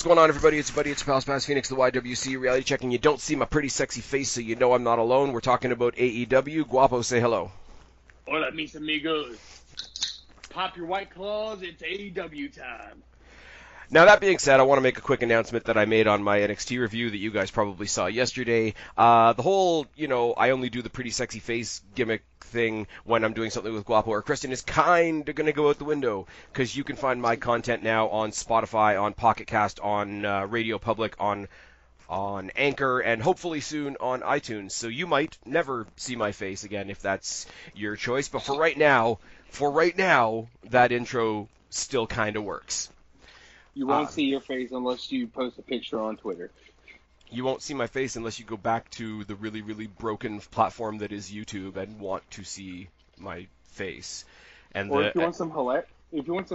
What's going on, everybody? It's your buddy, it's your pal, Spaz Phoenix, the YWC reality check, and you don't see my pretty sexy face, so you know I'm not alone. We're talking about AEW. Guapo, say hello. Hola, mis amigos. Pop your white claws, it's AEW time. Now, that being said, I want to make a quick announcement that I made on my NXT review that you guys probably saw yesterday. The whole, I only do the pretty sexy face gimmick thing when I'm doing something with Guapo or Kristen is kind of going to go out the window, because you can find my content now on Spotify, on Pocket Cast, on Radio Public, on Anchor, and hopefully soon on iTunes. So you might never see my face again if that's your choice. But for right now, that intro still kind of works. You won't see your face unless you post a picture on Twitter. You won't see my face unless you go back to the really, really broken platform that is YouTube and want to see my face. And or if you want some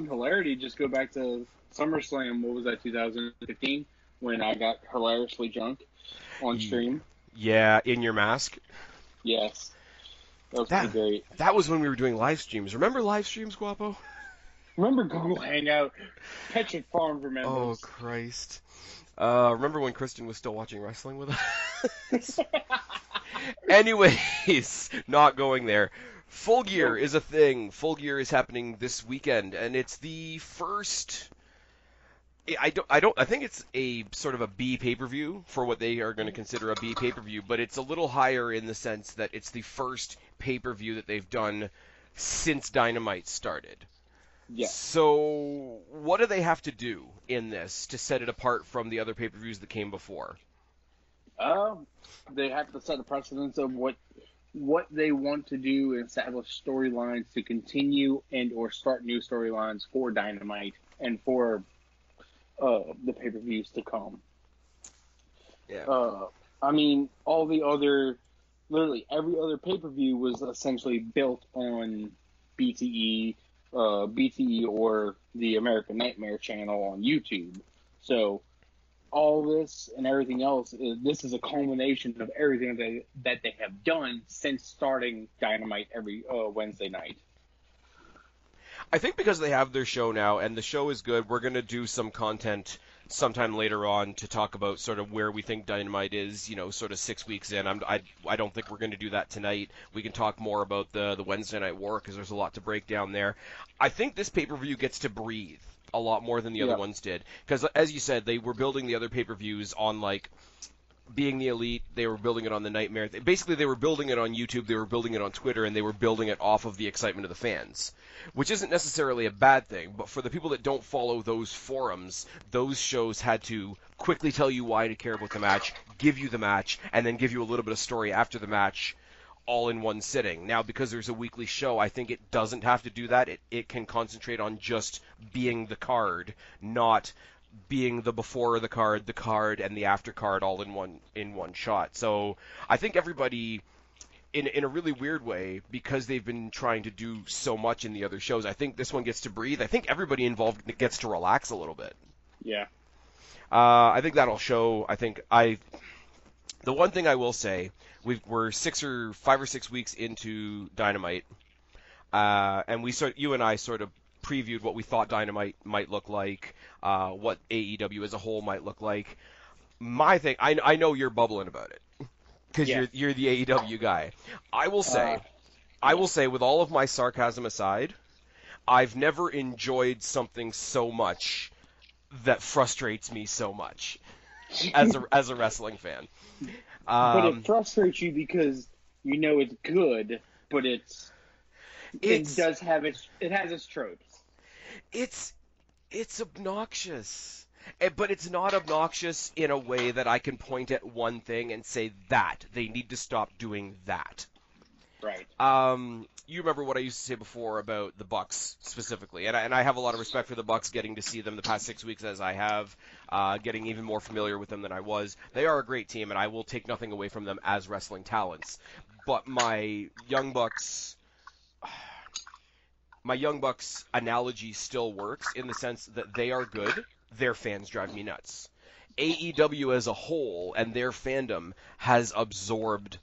hilarity, just go back to SummerSlam. What was that, 2015, when I got hilariously drunk on stream? Yeah, in your mask. Yes, that was pretty great. That was when we were doing live streams. Remember live streams, Guapo? Remember Google Hangout? Patrick Farm remembers. Oh, Christ. Remember when Kristen was still watching wrestling with us? Anyways, not going there. Full Gear is a thing. Full Gear is happening this weekend, and it's the first... I think it's a sort of a B pay-per-view for what they are going to consider a B pay-per-view, but it's a little higher in the sense that it's the first pay-per-view that they've done since Dynamite started. Yeah. So, what do they have to do in this to set it apart from the other pay-per-views that came before? They have to set a precedence of what they want to do and establish storylines to continue and or start new storylines for Dynamite and for the pay-per-views to come. Yeah. I mean, all the other, literally every other pay-per-view was essentially built on BTE or the American Nightmare channel on YouTube. So all this and everything else, this is a culmination of everything that they have done since starting Dynamite every Wednesday night. I think because they have their show now, and the show is good, we're going to do some content sometime later on to talk about sort of where we think Dynamite is, sort of 6 weeks in. I don't think we're going to do that tonight. We can talk more about the Wednesday Night War, because there's a lot to break down there. I think this pay-per-view gets to breathe a lot more than the other ones did, because, as you said, they were building the other pay-per-views on, like, being the Elite. They were building it on the Nightmare. Basically, they were building it on YouTube, they were building it on Twitter, and they were building it off of the excitement of the fans, which isn't necessarily a bad thing, but for the people that don't follow those forums, those shows had to quickly tell you why to care about the match, give you the match, and then give you a little bit of story after the match all in one sitting. Now, because there's a weekly show, I think it doesn't have to do that. It can concentrate on just being the card, not being the before the card, and the after card all in one shot. So I think everybody, in a really weird way, because they've been trying to do so much in the other shows, I think this one gets to breathe. I think everybody involved gets to relax a little bit. Yeah. I think that'll show. The one thing I will say, we're 5 or 6 weeks into Dynamite, and you and I sort of previewed what we thought Dynamite might look like, what AEW as a whole might look like. My thing, I know you're bubbling about it, because you're the AEW guy. I will say, with all of my sarcasm aside, I've never enjoyed something so much that frustrates me so much as a wrestling fan. But it frustrates you because you know it's good, but it does have its. It has its tropes. It's obnoxious, but it's not obnoxious in a way that I can point at one thing and say that they need to stop doing that. Right. You remember what I used to say before about the Bucks specifically, and I have a lot of respect for the Bucks, getting to see them the past 6 weeks as I have, getting even more familiar with them than I was. They are a great team, and I will take nothing away from them as wrestling talents. But my Young Bucks... My Young Bucks analogy still works in the sense that they are good. Their fans drive me nuts. AEW as a whole and their fandom has absorbed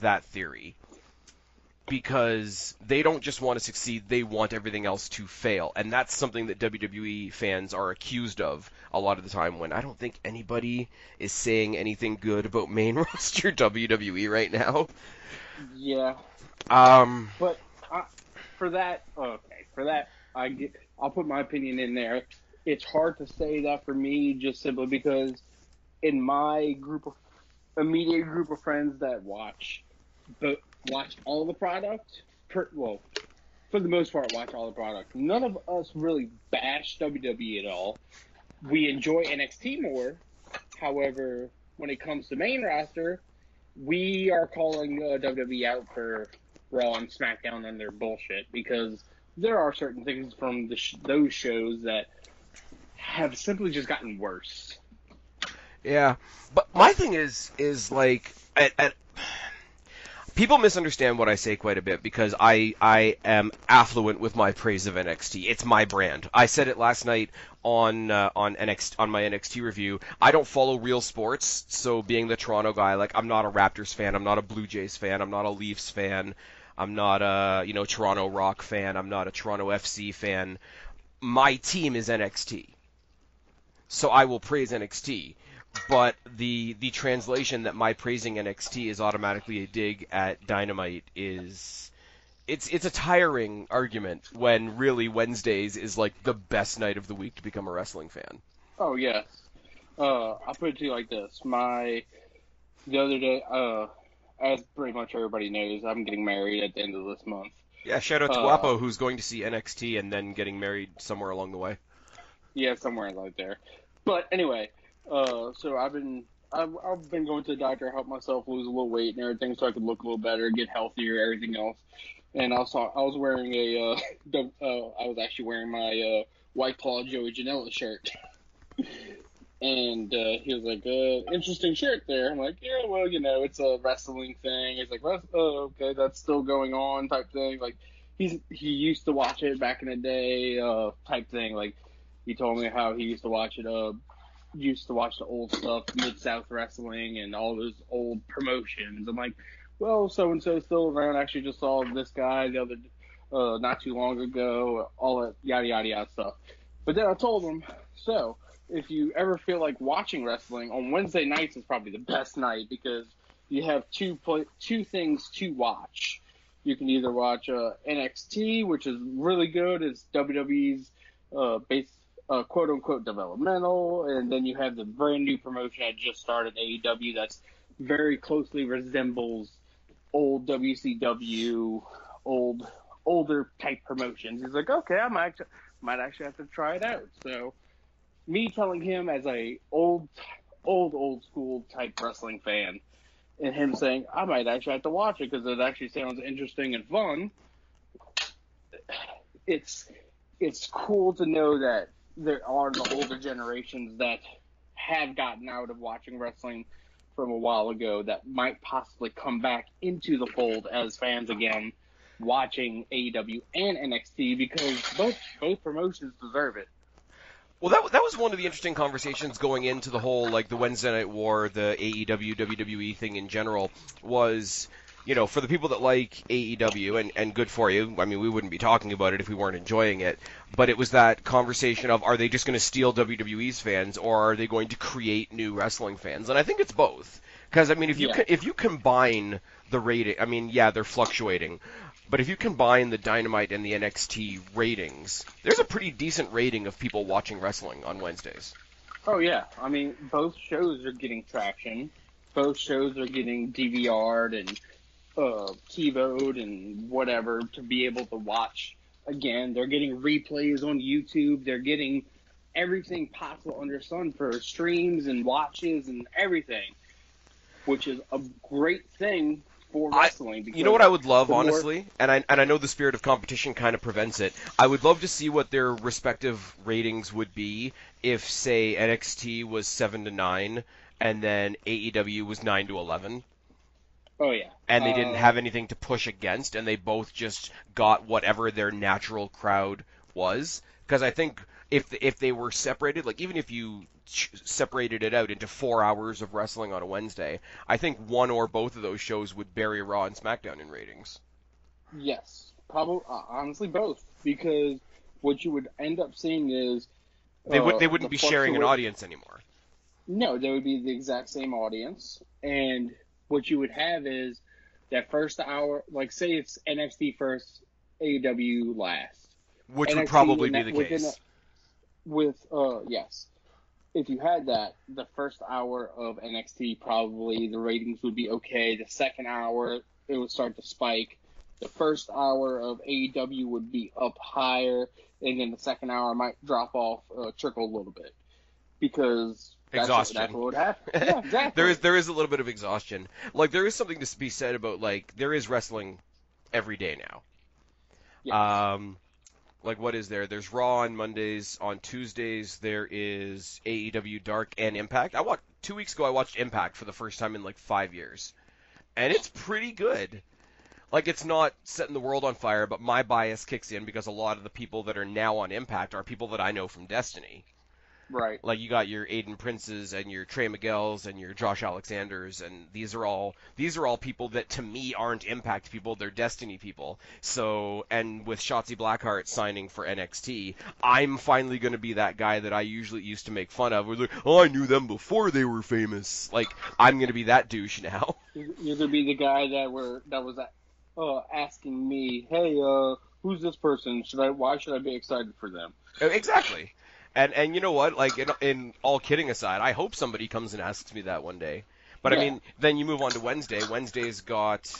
that theory. because they don't just want to succeed, they want everything else to fail. And that's something that WWE fans are accused of a lot of the time, when I don't think anybody is saying anything good about main roster WWE right now. Yeah. But for that, okay, for that, I'll put my opinion in there. It's hard to say that for me, just simply because in my group of immediate group of friends that watch all the product, for the most part, watch all the product. None of us really bash WWE at all. We enjoy NXT more. However, when it comes to main roster, we are calling WWE out for Raw and SmackDown and their bullshit, because there are certain things from those shows that have simply just gotten worse. Yeah, but my thing is like, people misunderstand what I say quite a bit, because I am affluent with my praise of NXT. It's my brand. I said it last night on my NXT review. I don't follow real sports, so being the Toronto guy, like, I'm not a Raptors fan, I'm not a Blue Jays fan, I'm not a Leafs fan, I'm not a Toronto Rock fan, I'm not a Toronto FC fan. My team is NXT, so I will praise NXT. But the translation that my praising NXT is automatically a dig at Dynamite is it's a tiring argument, when really Wednesdays is like the best night of the week to become a wrestling fan. Oh yes, I'll put it to you like this: the other day, as pretty much everybody knows, I'm getting married at the end of this month. Yeah, shout out to Guapo, who's going to see NXT and then getting married somewhere along the way. Yeah, somewhere like there. But anyway. So I've been going to the doctor, help myself lose a little weight and everything, so I could look a little better, get healthier, everything else. And I was wearing I was actually wearing my White Claw Joey Janela shirt. And he was like, interesting shirt there. I'm like, yeah, well, it's a wrestling thing. He's like, oh, okay, that's still going on, type thing. Like, he used to watch it back in the day, type thing. Like, he told me how he used to watch it. Used to watch the old stuff, Mid-South Wrestling and all those old promotions. I'm like, well, so-and-so's still around. I actually just saw this guy the other not too long ago, all that yada, yada, yada stuff. But then I told him, so if you ever feel like watching wrestling, on Wednesday nights is probably the best night, because you have two things to watch. You can either watch NXT, which is really good. It's WWE's base. Quote-unquote developmental, and then you have the brand new promotion I just started, AEW, that's very closely resembles old WCW, older type promotions. He's like, okay, I might actually have to try it out. So me telling him as a old school type wrestling fan, and him saying I might actually have to watch it because it actually sounds interesting and fun. It's cool to know that there are the older generations that have gotten out of watching wrestling from a while ago that might possibly come back into the fold as fans again, watching AEW and NXT, because both promotions deserve it. Well, that was one of the interesting conversations going into the whole, like, the Wednesday Night War, the AEW, WWE thing in general, was... for the people that like AEW, and good for you, I mean, we wouldn't be talking about it if we weren't enjoying it, but it was that conversation of, are they just going to steal WWE's fans, or are they going to create new wrestling fans? And I think it's both. Because, I mean, if you combine the rating, I mean, yeah, they're fluctuating, but if you combine the Dynamite and the NXT ratings, there's a pretty decent rating of people watching wrestling on Wednesdays. Oh, yeah. I mean, both shows are getting traction. Both shows are getting DVR'd and... T-vote and whatever to be able to watch again. They're getting replays on YouTube. They're getting everything possible under sun for streams and watches and everything, which is a great thing for wrestling. You know what I would love, honestly, and I know the spirit of competition kind of prevents it. I would love to see what their respective ratings would be if, say, NXT was 7-9 and then AEW was 9-11. Oh, yeah. And they didn't have anything to push against, and they both just got whatever their natural crowd was. Because I think if they were separated, like, even if you separated it out into 4 hours of wrestling on a Wednesday, I think one or both of those shows would bury Raw and SmackDown in ratings. Yes, probably. Honestly, both, because what you would end up seeing is they wouldn't be sharing an audience anymore. No, they would be the exact same audience, and what you would have is that first hour, like say it's NXT first, AEW last, which NXT would probably be the case. Yes. If you had that, the first hour of NXT, probably the ratings would be okay. The second hour, it would start to spike. The first hour of AEW would be up higher, and then the second hour might drop off, trickle a little bit. Because that's what would happen. Yeah, exactly. There is a little bit of exhaustion. Like, there is something to be said about, like, there is wrestling every day now. Yes. Like, what is there? There's Raw on Mondays. On Tuesdays, there is AEW Dark and Impact. 2 weeks ago, I watched Impact for the first time in, like, 5 years. And it's pretty good. Like, it's not setting the world on fire, but my bias kicks in because a lot of the people that are now on Impact are people that I know from Destiny. Right. Like, you got your Aiden Princes and your Trey Miguels and your Josh Alexanders, and these are all people that to me aren't Impact people, they're Destiny people. So, and with Shotzi Blackheart signing for NXT, I'm finally going to be that guy that I usually used to make fun of. We're like, oh, I knew them before they were famous. Like, I'm going to be that douche now. You're going to be the guy that was asking me, hey, who's this person? Why should I be excited for them? Exactly. And you know what? Like, in all kidding aside, I hope somebody comes and asks me that one day. But, yeah. I mean, then you move on to Wednesday. Wednesday's got,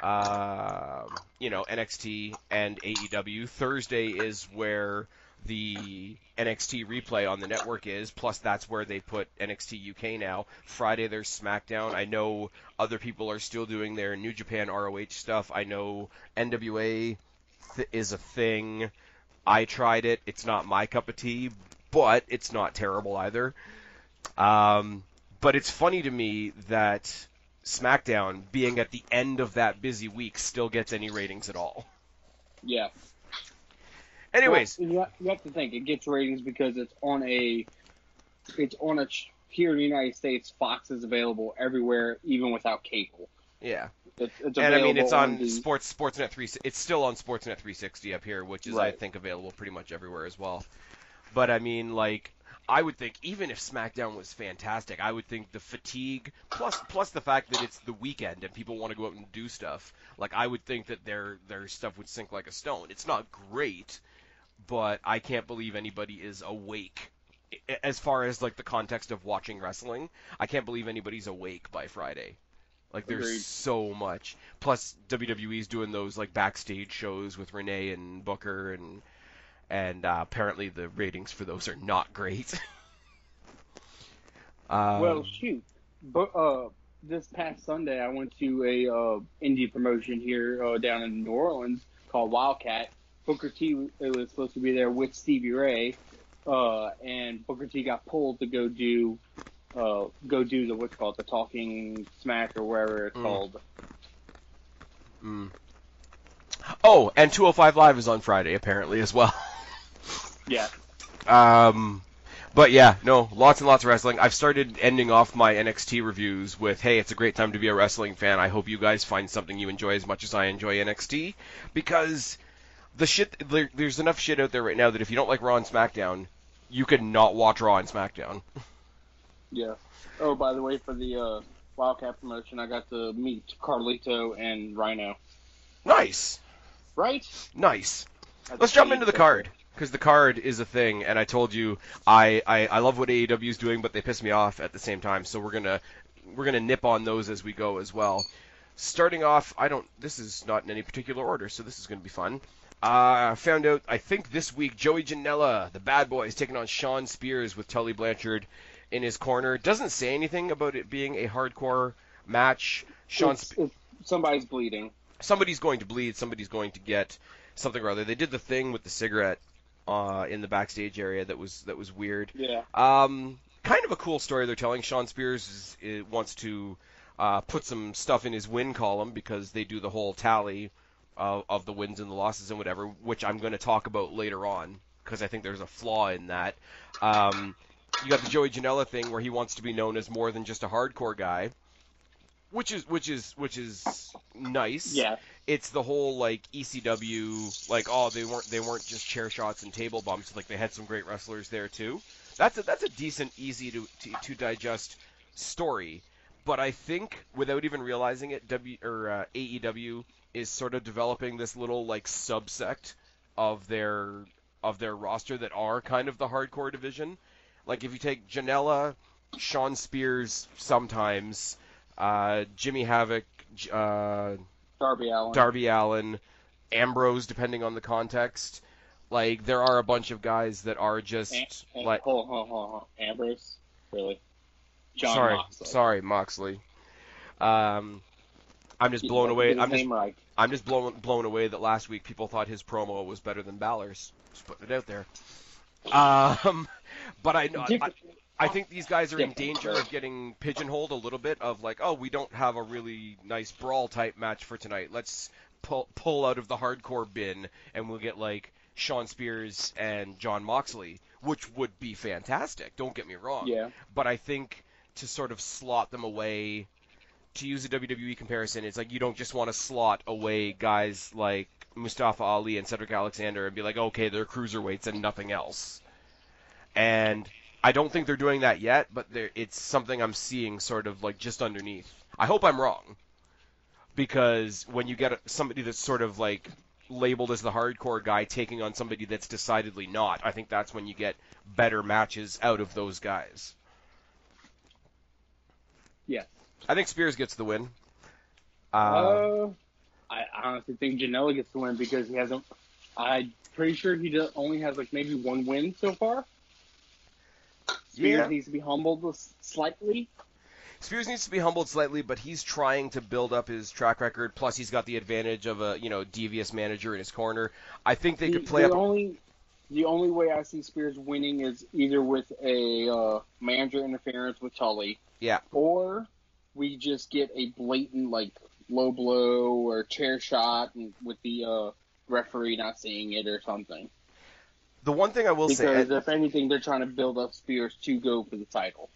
NXT and AEW. Thursday is where the NXT replay on the network is, plus that's where they put NXT UK now. Friday there's SmackDown. I know other people are still doing their New Japan ROH stuff. I know NWA is a thing. I tried it. It's not my cup of tea, but it's not terrible either. But it's funny to me that SmackDown, being at the end of that busy week, still gets any ratings at all. Yeah. Anyways. Well, you have to think. It gets ratings because it's on a here in the United States, Fox is available everywhere, even without cable. Yeah. It's and I mean, it's on Sportsnet 360. It's still on Sportsnet 360 up here, which is, right, I think, available pretty much everywhere as well. But I mean, like, I would think even if SmackDown was fantastic, I would think the fatigue plus the fact that it's the weekend and people want to go out and do stuff. Like, I would think that their stuff would sink like a stone. It's not great, but I can't believe anybody is awake. As far as like the context of watching wrestling, I can't believe anybody's awake by Friday. Like, there's so much. Plus, WWE's doing those, like, backstage shows with Renee and Booker, and apparently the ratings for those are not great. Well, shoot. But, this past Sunday, I went to a indie promotion here down in New Orleans called Wildcat. Booker T was supposed to be there with Stevie Ray, and Booker T got pulled to go do the what's called the Talking Smack or wherever it's called. Mm. Oh, and 205 Live is on Friday apparently as well. Yeah. But yeah, no, lots and lots of wrestling. I've started ending off my NXT reviews with, hey, it's a great time to be a wrestling fan. I hope you guys find something you enjoy as much as I enjoy NXT, because there's enough shit out there right now that if you don't like Raw and SmackDown, you could not watch Raw and SmackDown. Yeah. Oh, by the way, for the Wildcat promotion, I got to meet Carlito and Rhino. Nice. Right? Nice. Let's jump into the card, because the card is a thing, and I told you I love what AEW is doing, but they piss me off at the same time. So we're gonna nip on those as we go as well. Starting off, this is not in any particular order, so this is gonna be fun. I found out, I think this week, Joey Janela, the Bad Boy, is taking on Sean Spears with Tully Blanchard in his corner. Doesn't say anything about it being a hardcore match. Somebody's bleeding. Somebody's going to bleed. Somebody's going to get something or other. They did the thing with the cigarette in the backstage area that was weird. Yeah. Kind of a cool story they're telling. Sean Spears wants to put some stuff in his win column because they do the whole tally of the wins and the losses and whatever, which I'm going to talk about later on because I think there's a flaw in that. You got the Joey Janela thing where he wants to be known as more than just a hardcore guy, Which is nice. Yeah. It's the whole like ECW, like, oh, they weren't just chair shots and table bumps, like they had some great wrestlers there too. That's a decent, easy to digest story. But I think without even realizing it, AEW is sort of developing this little like subsect of their roster that are kind of the hardcore division. Like if you take Janela, Sean Spears sometimes, Jimmy Havoc, Darby Allin, Ambrose, depending on the context. Like there are a bunch of guys that are just like Ambrose, really. Sorry, Moxley. I'm just blown away. I'm just blown away that last week people thought his promo was better than Balor's. Just putting it out there. But I think these guys are in danger of getting pigeonholed a little bit of like, oh, we don't have a really nice brawl type match for tonight. Let's pull out of the hardcore bin and we'll get like Sean Spears and John Moxley, which would be fantastic. Don't get me wrong. Yeah. But I think to sort of slot them away, to use a WWE comparison, it's like you don't just want to slot away guys like Mustafa Ali and Cedric Alexander and be like, okay, they're cruiserweights and nothing else. And I don't think they're doing that yet, but it's something I'm seeing sort of like just underneath. I hope I'm wrong, because when you get somebody that's sort of like labeled as the hardcore guy taking on somebody that's decidedly not, I think that's when you get better matches out of those guys. Yeah. I think Spears gets the win. I honestly think Janela gets the win because he hasn't... I'm pretty sure he only has, like, maybe one win so far. Spears needs to be humbled slightly. Spears needs to be humbled slightly, but he's trying to build up his track record, plus he's got the advantage of a, devious manager in his corner. I think they could play up... The only way I see Spears winning is either with a manager interference with Tully. Yeah. Or we just get a blatant, like, low blow or chair shot and with the referee not seeing it or something. The one thing I will say... Because if anything, they're trying to build up Spears to go for the title.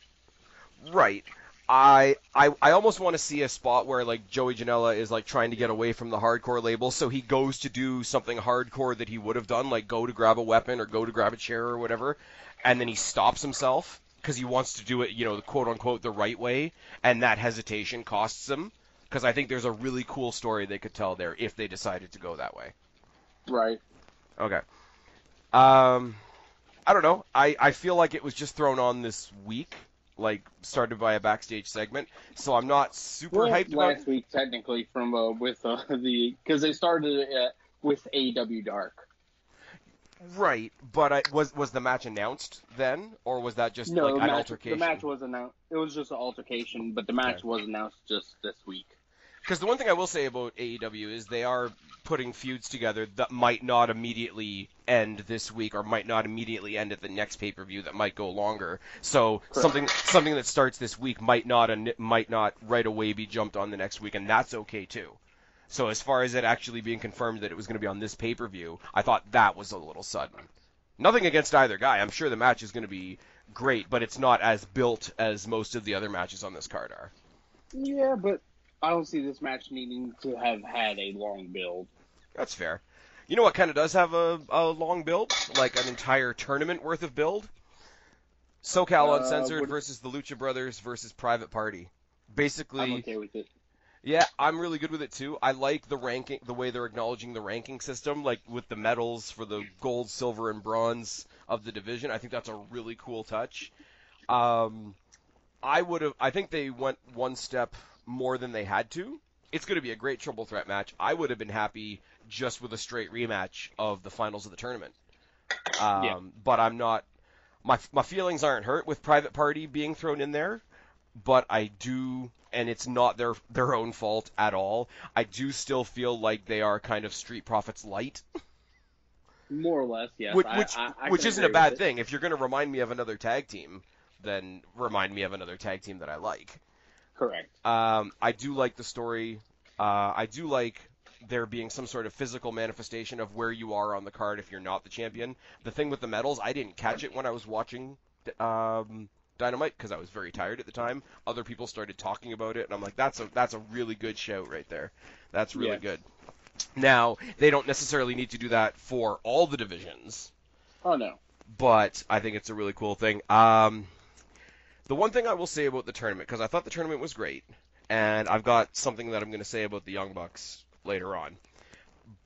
Right. I almost want to see a spot where, like, Joey Janela is, like, trying to get away from the hardcore label, so he goes to do something hardcore that he would have done, like go to grab a weapon or go to grab a chair or whatever, and then he stops himself because he wants to do it, the quote-unquote the right way, and that hesitation costs him. Because I think there's a really cool story they could tell there if they decided to go that way. Right. Okay. I don't know. I feel like it was just thrown on this week, like started by a backstage segment. So I'm not super hyped about it. Last week, technically, from because they started it with AEW Dark. Right, but was the match announced then, or was that just an altercation? The match was announced. It was just an altercation, but the match was announced just this week. Because the one thing I will say about AEW is they are putting feuds together that might not immediately end this week, or might not immediately end at the next pay-per-view. That might go longer. So something that starts this week might not right away be jumped on the next week, and that's okay too. So as far as it actually being confirmed that it was going to be on this pay-per-view, I thought that was a little sudden. Nothing against either guy. I'm sure the match is going to be great, but it's not as built as most of the other matches on this card are. Yeah, but I don't see this match needing to have had a long build. That's fair. You know what kind of does have a long build? Like an entire tournament worth of build? SoCal Uncensored versus the Lucha Brothers versus Private Party. Basically... I'm okay with it. Yeah, I'm really good with it too. I like the ranking, the way they're acknowledging the ranking system, like with the medals for the gold, silver, and bronze of the division. I think that's a really cool touch. I think they went one step more than they had to. It's going to be a great triple threat match. I would have been happy just with a straight rematch of the finals of the tournament. But I'm not. My feelings aren't hurt with Private Party being thrown in there. But I do, and it's not their own fault at all, I do still feel like they are kind of Street Profits light. More or less, yes. Which isn't a bad thing. If you're going to remind me of another tag team, then remind me of another tag team that I like. Correct. I do like the story. I do like there being some sort of physical manifestation of where you are on the card if you're not the champion. The thing with the medals, I didn't catch it when I was watching Dynamite because I was very tired at the time. Other people started talking about it, and I'm like, that's a really good shout right there. That's really good. Now, they don't necessarily need to do that for all the divisions. Oh, no. But I think it's a really cool thing. The one thing I will say about the tournament, because I thought the tournament was great, and I've got something that I'm going to say about the Young Bucks later on,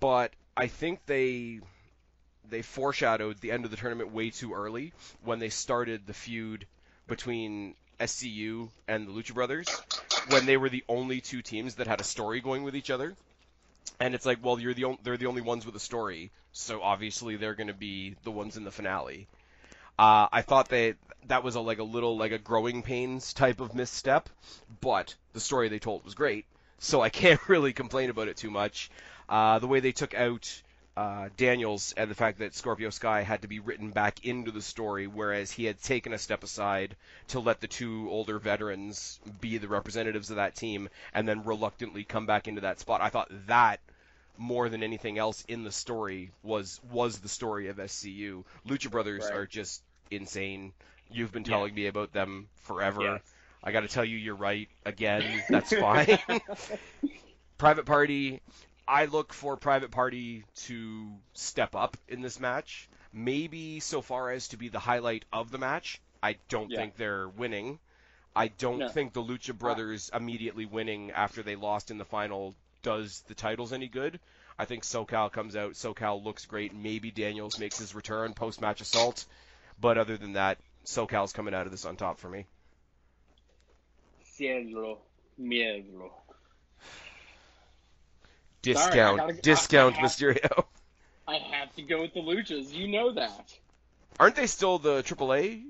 but I think they foreshadowed the end of the tournament way too early when they started the feud between SCU and the Lucha Brothers, when they were the only two teams that had a story going with each other. And it's like, well, they're the only ones with a story, so obviously they're going to be the ones in the finale. I thought that was a growing pains type of misstep, but the story they told was great, so I can't really complain about it too much. The way they took out Daniels and the fact that Scorpio Sky had to be written back into the story, whereas he had taken a step aside to let the two older veterans be the representatives of that team and then reluctantly come back into that spot. I thought that, more than anything else in the story, was the story of SCU. Lucha Brothers are just insane. You've been telling me about them forever. Yes. I gotta tell you, you're right. Again, that's fine. Private Party... I look for Private Party to step up in this match, maybe so far as to be the highlight of the match. I don't think they're winning. I don't think the Lucha Brothers immediately winning after they lost in the final does the titles any good. I think SoCal comes out. SoCal looks great. Maybe Daniels makes his return post-match assault. But other than that, SoCal's coming out of this on top for me. Cielo. Discount, Mysterio. I have to go with the Luchas. You know that. Aren't they still the AAA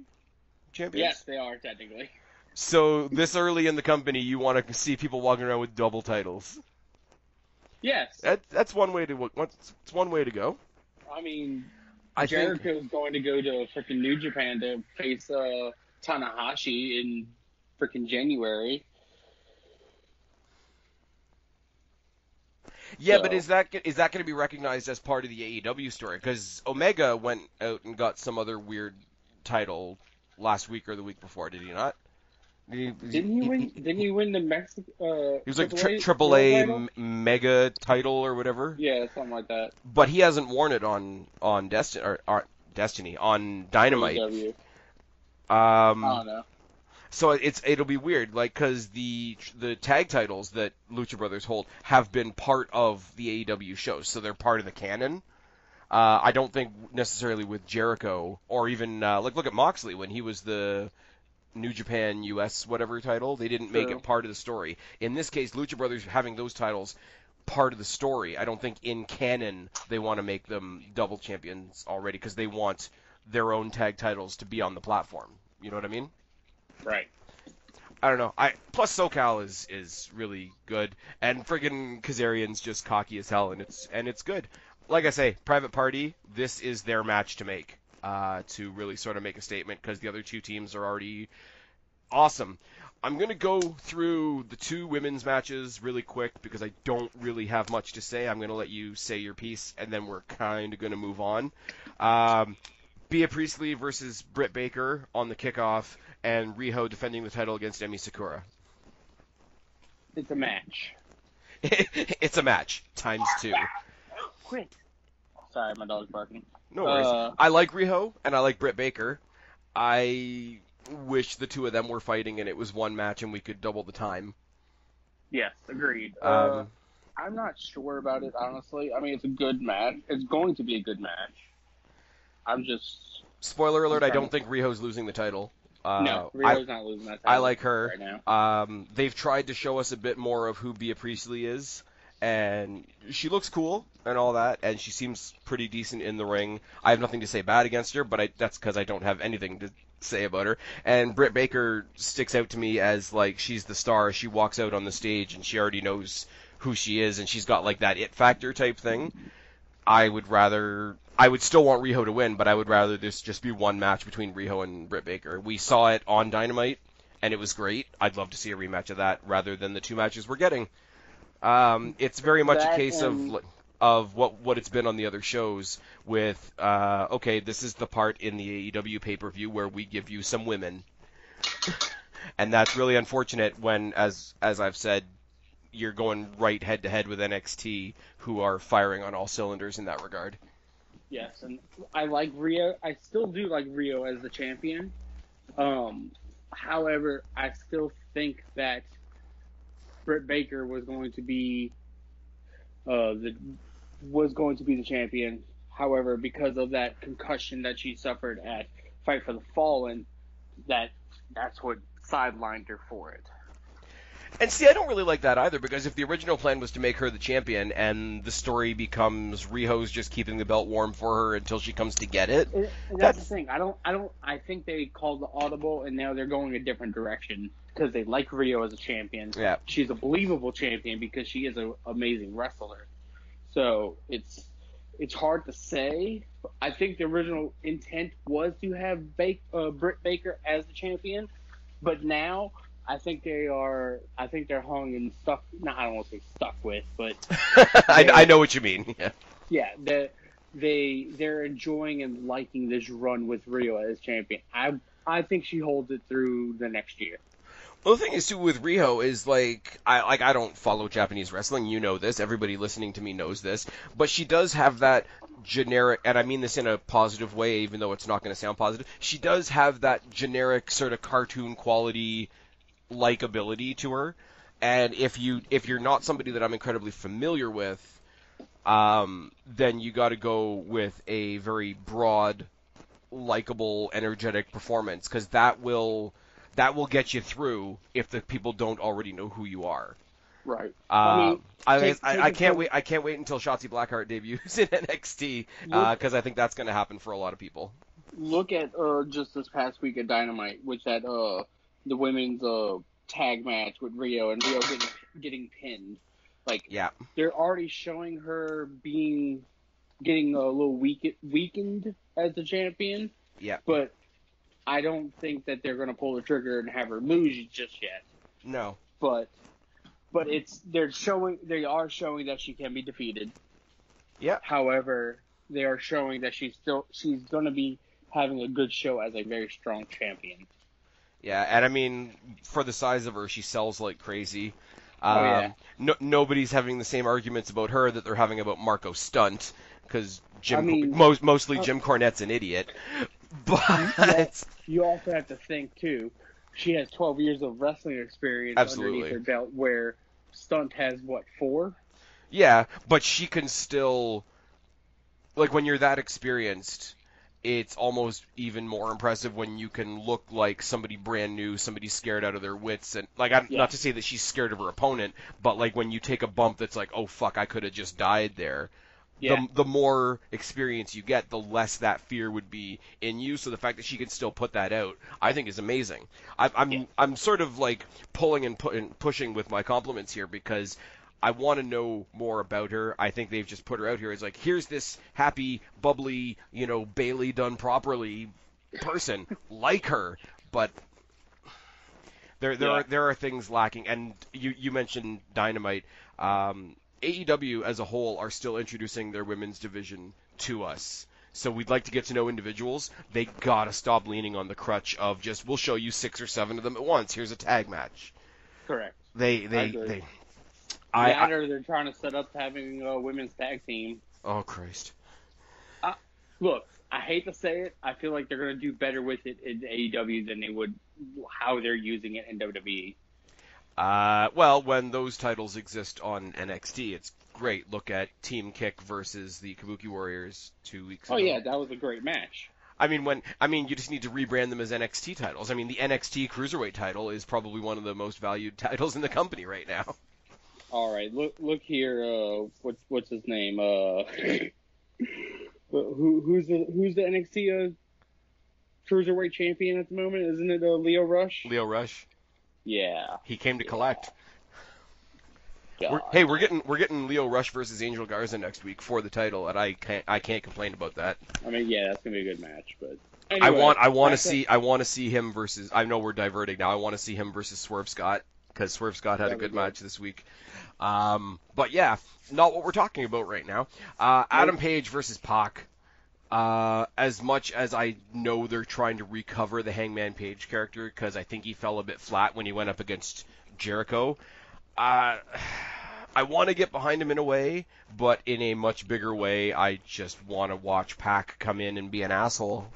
champions? Yes, they are, technically. So, this early in the company, you want to see people walking around with double titles. Yes. That's one way to it's one way to go. I mean, Jericho's going to go to freaking New Japan to face Tanahashi in freaking January. Yeah, so. But is that going to be recognized as part of the AEW story? Because Omega went out and got some other weird title last week or the week before, did he not? Didn't he win the Mexico? He was like Triple A Mega title or whatever. Yeah, something like that. But he hasn't worn it on Destiny or Destiny on Dynamite. AEW. I don't know. So it'll be weird, like, because the tag titles that Lucha Brothers hold have been part of the AEW shows, so they're part of the canon. I don't think necessarily with Jericho, or even, look at Moxley when he was the New Japan US whatever title. They didn't make it part of the story. In this case, Lucha Brothers having those titles part of the story. I don't think in canon they want to make them double champions already, because they want their own tag titles to be on the platform. You know what I mean? Right. I don't know. Plus SoCal is really good, and friggin' Kazarian's just cocky as hell, and it's good. Like I say, Private Party, this is their match to make, to really sort of make a statement, because the other two teams are already awesome. I'm gonna go through the two women's matches really quick because I don't really have much to say. I'm gonna let you say your piece, and then we're kind of gonna move on. Bea Priestley versus Britt Baker on the kickoff, and Riho defending the title against Emi Sakura. It's a match. It's a match. Times two. Quick. Sorry, my dog's barking. No worries. I like Riho, and I like Britt Baker. I wish the two of them were fighting and it was one match and we could double the time. Yes, agreed. I'm not sure about it, honestly. I mean, it's a good match. It's going to be a good match. I'm just... Spoiler alert, I don't think Riho's losing the title. No, Riho's not losing that title. I like her. Right now. They've tried to show us a bit more of who Bea Priestley is, and she looks cool and all that, and she seems pretty decent in the ring. I have nothing to say bad against her, but that's because I don't have anything to say about her. And Britt Baker sticks out to me as, like, she's the star. She walks out on the stage, and she already knows who she is, and she's got, like, that it factor type thing. I would still want Riho to win, but I would rather this just be one match between Riho and Britt Baker. We saw it on Dynamite, and it was great. I'd love to see a rematch of that rather than the two matches we're getting. It's very much a case of what it's been on the other shows with, okay, this is the part in the AEW pay-per-view where we give you some women. And that's really unfortunate when, as I've said, you're going right head-to-head with NXT, who are firing on all cylinders in that regard. Yes, and I like Riho. I still do like Riho as the champion. However, I still think that Britt Baker was going to be the champion. However, because of that concussion that she suffered at Fight for the Fallen, that's what sidelined her for it. And see, I don't really like that either, because if the original plan was to make her the champion, and the story becomes Riho's just keeping the belt warm for her until she comes to get it, that's the thing. I think they called the audible, and now they're going a different direction because they like Riho as a champion. Yeah, she's a believable champion because she is an amazing wrestler. So it's hard to say. I think the original intent was to have Britt Baker as the champion, but now. I think they're hung and stuck. I don't want to say stuck with, but I know what you mean. Yeah, they're enjoying and liking this run with Riho as champion. I think she holds it through the next year. Well, the thing is too with Riho is I don't follow Japanese wrestling. You know this. Everybody listening to me knows this. But she does have that generic, and I mean this in a positive way, even though it's not going to sound positive. She does have that generic sort of cartoon quality likability to her, and if you're not somebody that I'm incredibly familiar with, then you got to go with a very broad, likable, energetic performance, because that will get you through if the people don't already know who you are. Right. I can't wait until Shotzi Blackheart debuts in NXT because I think that's going to happen for a lot of people. Look at just this past week at Dynamite, which that the women's tag match with Riho and Riho getting pinned. They're already showing her getting a little weakened as the champion. Yeah. But I don't think that they're going to pull the trigger and have her lose just yet. No. But they are showing that she can be defeated. Yeah. However, they are showing that she's going to be having a good show as a very strong champion. Yeah, and I mean, for the size of her, she sells like crazy. Nobody's having the same arguments about her that they're having about Marco Stunt, because mostly Jim Cornette's an idiot. But you also have to think, too, she has 12 years of wrestling experience underneath her belt, where Stunt has, what, 4? Yeah, but she can still, when you're that experienced, it's almost even more impressive when you can look like somebody brand new, somebody scared out of their wits. And not to say that she's scared of her opponent, but when you take a bump that's oh, fuck, I could have just died there. Yeah. The more experience you get, the less that fear would be in you. So the fact that she can still put that out, I think, is amazing. I'm sort of pulling and pushing with my compliments here because I want to know more about her. I think they've just put her out here. It's here's this happy, bubbly, Bailey done properly person like her, but there are things lacking. And you mentioned Dynamite. AEW as a whole are still introducing their women's division to us. So we'd like to get to know individuals. They gotta stop leaning on the crutch of just we'll show you 6 or 7 of them at once. Here's a tag match. Correct. They're trying to set up having a women's tag team. Oh, Christ. Look, I hate to say it. I feel like they're going to do better with it in AEW than they would how they're using it in WWE. When those titles exist on NXT, it's great. Look at Team Kick versus the Kabuki Warriors 2 weeks ago. Oh, yeah, that was a great match. You just need to rebrand them as NXT titles. The NXT Cruiserweight title is probably one of the most valued titles in the company right now. All right, look here. What's his name? Who's the NXT cruiserweight champion at the moment? Isn't it Lio Rush? Lio Rush. Yeah. He came to collect. We're getting Lio Rush versus Angel Garza next week for the title, and I can't complain about that. That's gonna be a good match, but anyway, I want to see him versus. I know we're diverting now. I want to see him versus Swerve Scott. Because Swerve Scott had a good match this week. Not what we're talking about right now. Adam Page versus Pac. As much as I know they're trying to recover the Hangman Page character, because I think he fell a bit flat when he went up against Jericho, I want to get behind him in a way, but in a much bigger way, I just want to watch Pac come in and be an asshole.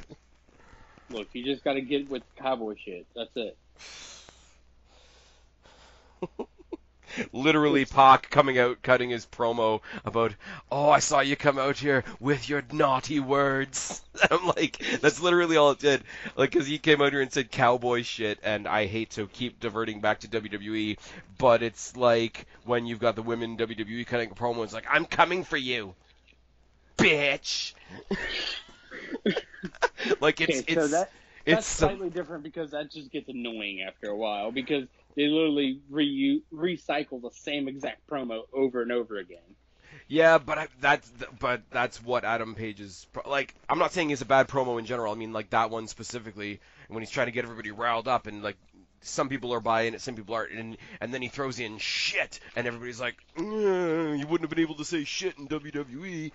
Look, you just got to get with cowboy shit. That's it. Literally, Pac coming out, cutting his promo about, oh, I saw you come out here with your naughty words. I'm like, that's literally all it did. Like, because he came out here and said cowboy shit, and I hate to keep diverting back to WWE, but it's like when you've got the women WWE cutting a promo, it's like, I'm coming for you, bitch. Like, that's slightly different, because that just gets annoying after a while, because they literally recycle the same exact promo over and over again. Yeah, but that's what Adam Page's, like, I'm not saying he's a bad promo in general. I mean, like, that one specifically, when he's trying to get everybody riled up, and, like, some people are buying it, some people aren't, and then he throws in shit, and everybody's like, you wouldn't have been able to say shit in WWE.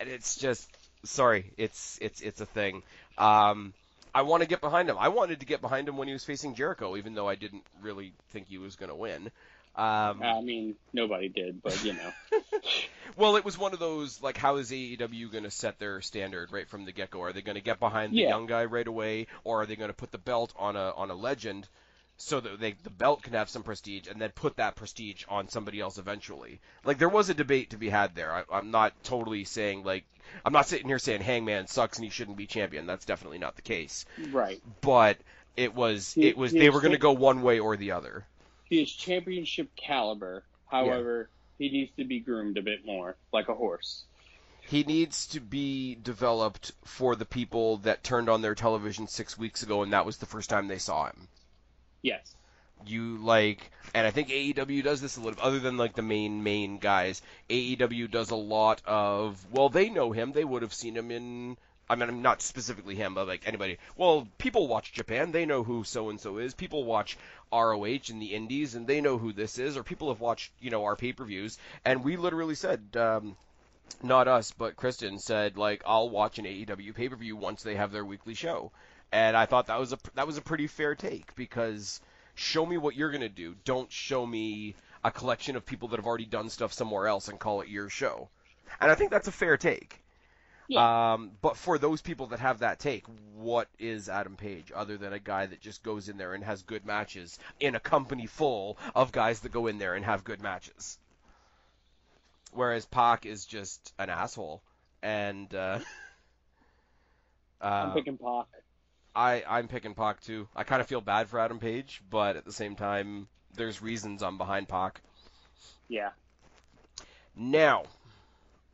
And it's just, sorry, it's a thing. I want to get behind him. I wanted to get behind him when he was facing Jericho, even though I didn't really think he was going to win. I mean, nobody did, but, you know. Well, it was one of those, like, how is AEW going to set their standard right from the get-go? Are they going to get behind the young guy right away, or are they going to put the belt on a legend so that the belt can have some prestige, and then put that prestige on somebody else eventually? Like, there was a debate to be had there. I'm not totally saying, like, I'm not sitting here saying Hangman sucks and he shouldn't be champion. That's definitely not the case. Right. But it was they were going to go one way or the other. He is championship caliber. However, he needs to be groomed a bit more, like a horse. He needs to be developed for the people that turned on their television 6 weeks ago, and that was the first time they saw him. Yes. You, like, and I think AEW does this a little, other than, like, the main guys, AEW does a lot of, well, they know him, they would have seen him in, I mean, not specifically him, but, like, anybody. Well, people watch Japan, they know who so-and-so is. People watch ROH in the Indies, and they know who this is, or people have watched, you know, our pay-per-views, and we literally said, not us, but Kristen said, like, I'll watch an AEW pay-per-view once they have their weekly show. And I thought that was a pretty fair take, because show me what you're going to do. Don't show me a collection of people that have already done stuff somewhere else and call it your show. And I think that's a fair take. Yeah. But for those people that have that take, what is Adam Page other than a guy that just goes in there and has good matches in a company full of guys that go in there and have good matches? Whereas Pac is just an asshole. And I'm picking Pac. I'm picking Pac, too. I kind of feel bad for Adam Page, but at the same time, there's reasons I'm behind Pac. Yeah. Now,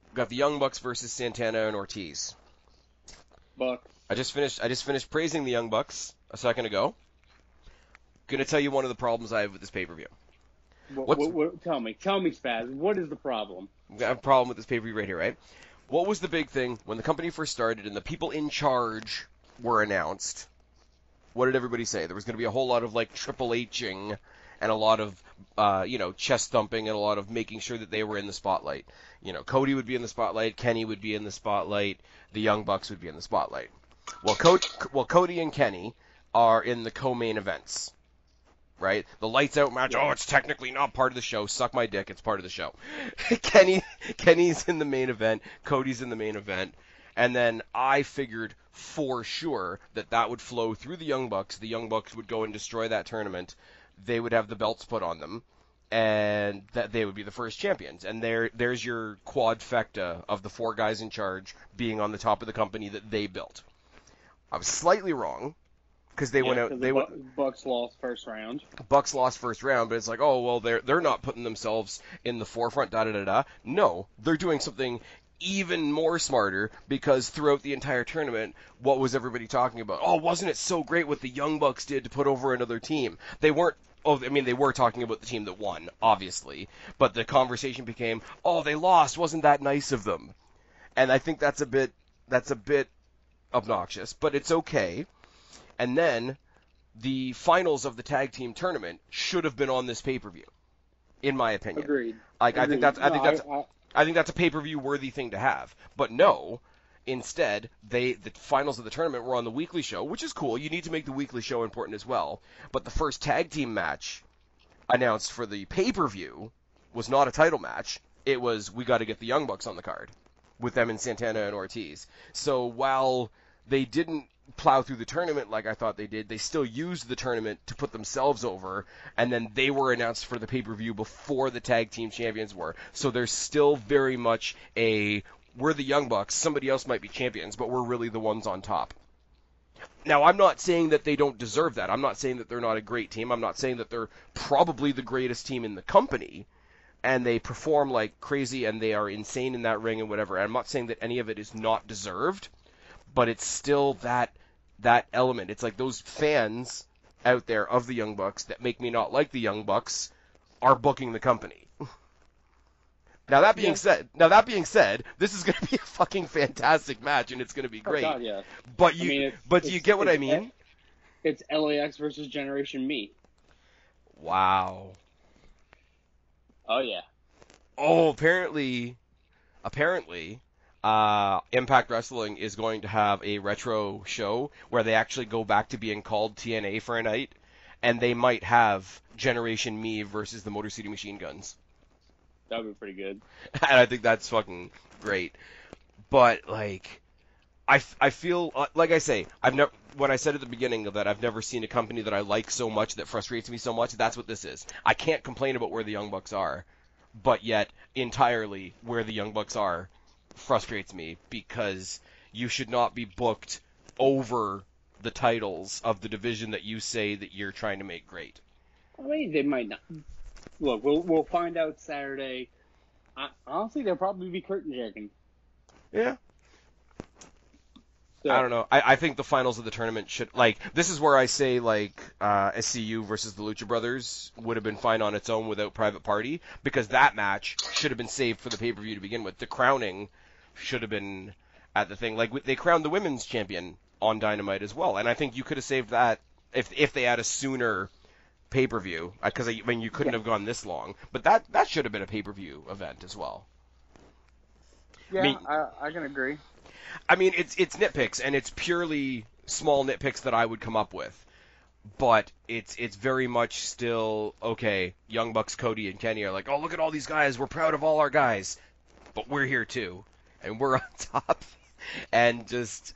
we've got the Young Bucks versus Santana and Ortiz. Bucks. I just finished praising the Young Bucks a second ago. Going to tell you one of the problems I have with this pay-per-view. Tell me, Spaz, what is the problem? I have a problem with this pay-per-view right here, right? What was the big thing when the company first started and the people in charge were announced? What did everybody say? There was going to be a whole lot of, like, Triple H-ing and a lot of, chest thumping and a lot of making sure that they were in the spotlight. You know, Cody would be in the spotlight, Kenny would be in the spotlight, the Young Bucks would be in the spotlight. Well, Cody and Kenny are in the co-main events, right? The lights out match, oh, it's technically not part of the show. Suck my dick, it's part of the show. Kenny's in the main event, Cody's in the main event. And then I figured for sure that would flow through the Young Bucks. The Young Bucks would go and destroy that tournament. They would have the belts put on them, and that they would be the first champions. And there's your quadfecta of the four guys in charge being on the top of the company that they built. I was slightly wrong, because they went out. Bucks lost first round. Bucks lost first round, but it's like, oh well, they're not putting themselves in the forefront. No, they're doing something even more smarter, because throughout the entire tournament, what was everybody talking about? Oh, wasn't it so great what the Young Bucks did to put over another team? They were talking about the team that won, obviously, but the conversation became, oh, they lost, wasn't that nice of them? And I think that's a bit obnoxious, but it's okay. And then the finals of the tag team tournament should have been on this pay-per-view, in my opinion. Agreed. I think that's a pay-per-view worthy thing to have. But no, Instead, the finals of the tournament were on the weekly show, which is cool. You need to make the weekly show important as well. But the first tag team match announced for the pay-per-view was not a title match. It was, we got to get the Young Bucks on the card with them and Santana and Ortiz. So while they didn't plow through the tournament like I thought they did, they still used the tournament to put themselves over, and then they were announced for the pay-per-view before the tag team champions were. So there's still very much a, we're the Young Bucks, somebody else might be champions, but we're really the ones on top. Now, I'm not saying that they don't deserve that. I'm not saying that they're not a great team. I'm not saying that they're probably the greatest team in the company, and they perform like crazy, and they are insane in that ring and whatever. And I'm not saying that any of it is not deserved, but it's still that element. It's like those fans out there of the Young Bucks that make me not like the Young Bucks are booking the company. Now that being said, this is going to be a fucking fantastic match, and it's going to be great. Oh God, yeah. But you, do you get what I mean? It's LAX versus Generation Me. Wow. Oh yeah. Oh, apparently, Impact Wrestling is going to have a retro show where they actually go back to being called TNA for a night, and they might have Generation Me versus the Motor City Machine Guns. That would be pretty good. And I think that's fucking great. But, like, I feel, like I say, I've never, what I said at the beginning of that, I've never seen a company that I like so much, that frustrates me so much. That's what this is. I can't complain about where the Young Bucks are, but yet, entirely, where the Young Bucks are frustrates me, because you should not be booked over the titles of the division that you say that you're trying to make great. I mean, they might not. Look, we'll find out Saturday. Honestly, they'll probably be curtain jerking. Yeah. So. I don't know. I think the finals of the tournament should, like, this is where I say, like, SCU versus the Lucha Brothers would have been fine on its own without Private Party, because that match should have been saved for the pay-per-view to begin with. The crowning should have been at the thing. Like, they crowned the women's champion on Dynamite as well, and I think you could have saved that if they had a sooner pay-per-view, because, I mean, you couldn't have gone this long, but that should have been a pay-per-view event as well. Yeah, I mean, I can agree. I mean, it's nitpicks, and it's purely small nitpicks that I would come up with, but it's very much still, okay, Young Bucks, Cody, and Kenny are like, oh, look at all these guys, we're proud of all our guys, but we're here too, and we're on top, and just,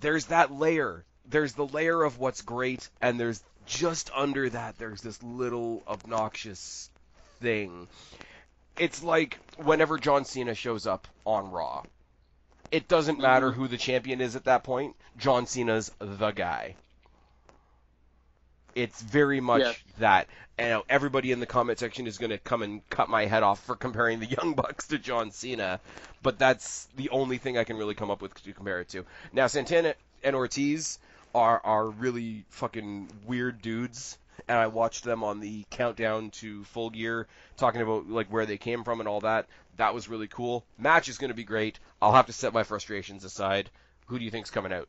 there's that layer. There's the layer of what's great, and there's just under that, there's this little obnoxious thing. It's like whenever John Cena shows up on Raw. It doesn't matter who the champion is at that point. John Cena's the guy. It's very much that. And everybody in the comment section is going to come and cut my head off for comparing the Young Bucks to John Cena. But that's the only thing I can really come up with to compare it to. Now, Santana and Ortiz are really fucking weird dudes, and I watched them on the countdown to Full Gear, talking about like where they came from and all that. That was really cool. Match is going to be great. I'll have to set my frustrations aside. Who do you think's coming out?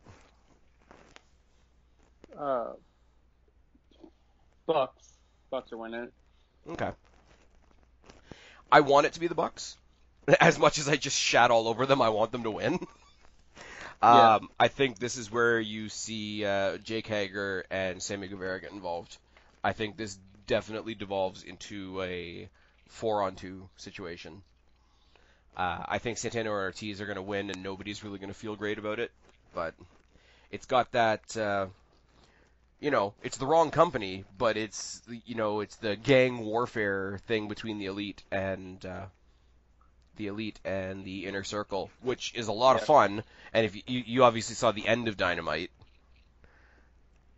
Bucks. Bucks are winning it. Okay. I want it to be the Bucks. As much as I just shat all over them, I want them to win. Yeah. I think this is where you see Jake Hager and Sammy Guevara get involved. I think this definitely devolves into a 4-on-2 situation. I think Santana and Ortiz are going to win, and nobody's really going to feel great about it. But it's got that, it's the wrong company, but it's, it's the gang warfare thing between the Elite and... the Elite and the Inner Circle, which is a lot of fun. And if you obviously saw the end of Dynamite,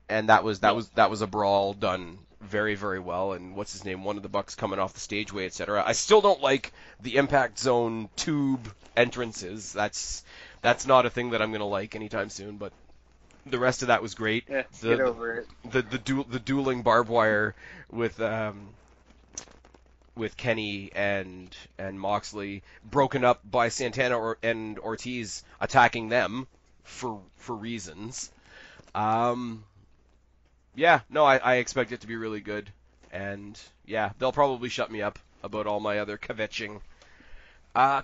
and that was a brawl done very, very well. And what's his name? One of the Bucks coming off the stageway, etc. I still don't like the Impact Zone tube entrances. That's not a thing that I'm gonna like anytime soon. But the rest of that was great. Yeah, get over it. The dueling barbed wire with Kenny and Moxley, broken up by Santana and Ortiz attacking them for reasons. I expect it to be really good. And, yeah, they'll probably shut me up about all my other kvetching.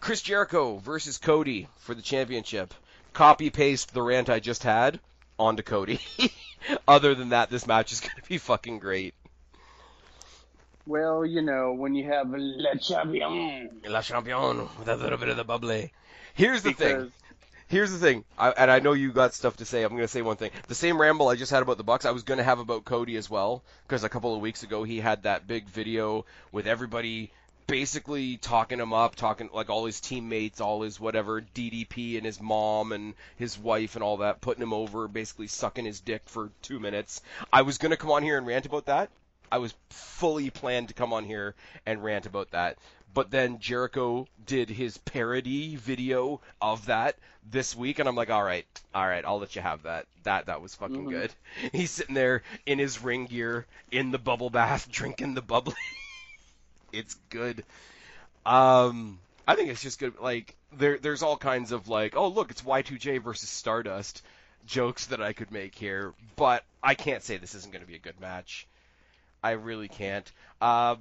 Chris Jericho versus Cody for the championship. copy-paste the rant I just had onto Cody. Other than that, this match is going to be fucking great. Well, you know, when you have La Champion with a little bit of the bubbly. Here's the thing, and I know you got stuff to say. I'm going to say one thing. The same ramble I just had about the Bucks, I was going to have about Cody as well, because a couple of weeks ago he had that big video with everybody basically talking him up, talking like all his teammates, all his whatever, DDP and his mom and his wife and all that, putting him over, basically sucking his dick for 2 minutes. I was going to come on here and rant about that. I was fully planned to come on here and rant about that. But then Jericho did his parody video of that this week, and I'm like, all right, I'll let you have that. That was fucking good. He's sitting there in his ring gear, in the bubble bath, drinking the bubbly. It's good. I think it's just good. Like, there's all kinds of, like, oh, look, it's Y2J versus Stardust jokes that I could make here, but I can't say this isn't going to be a good match. I really can't. How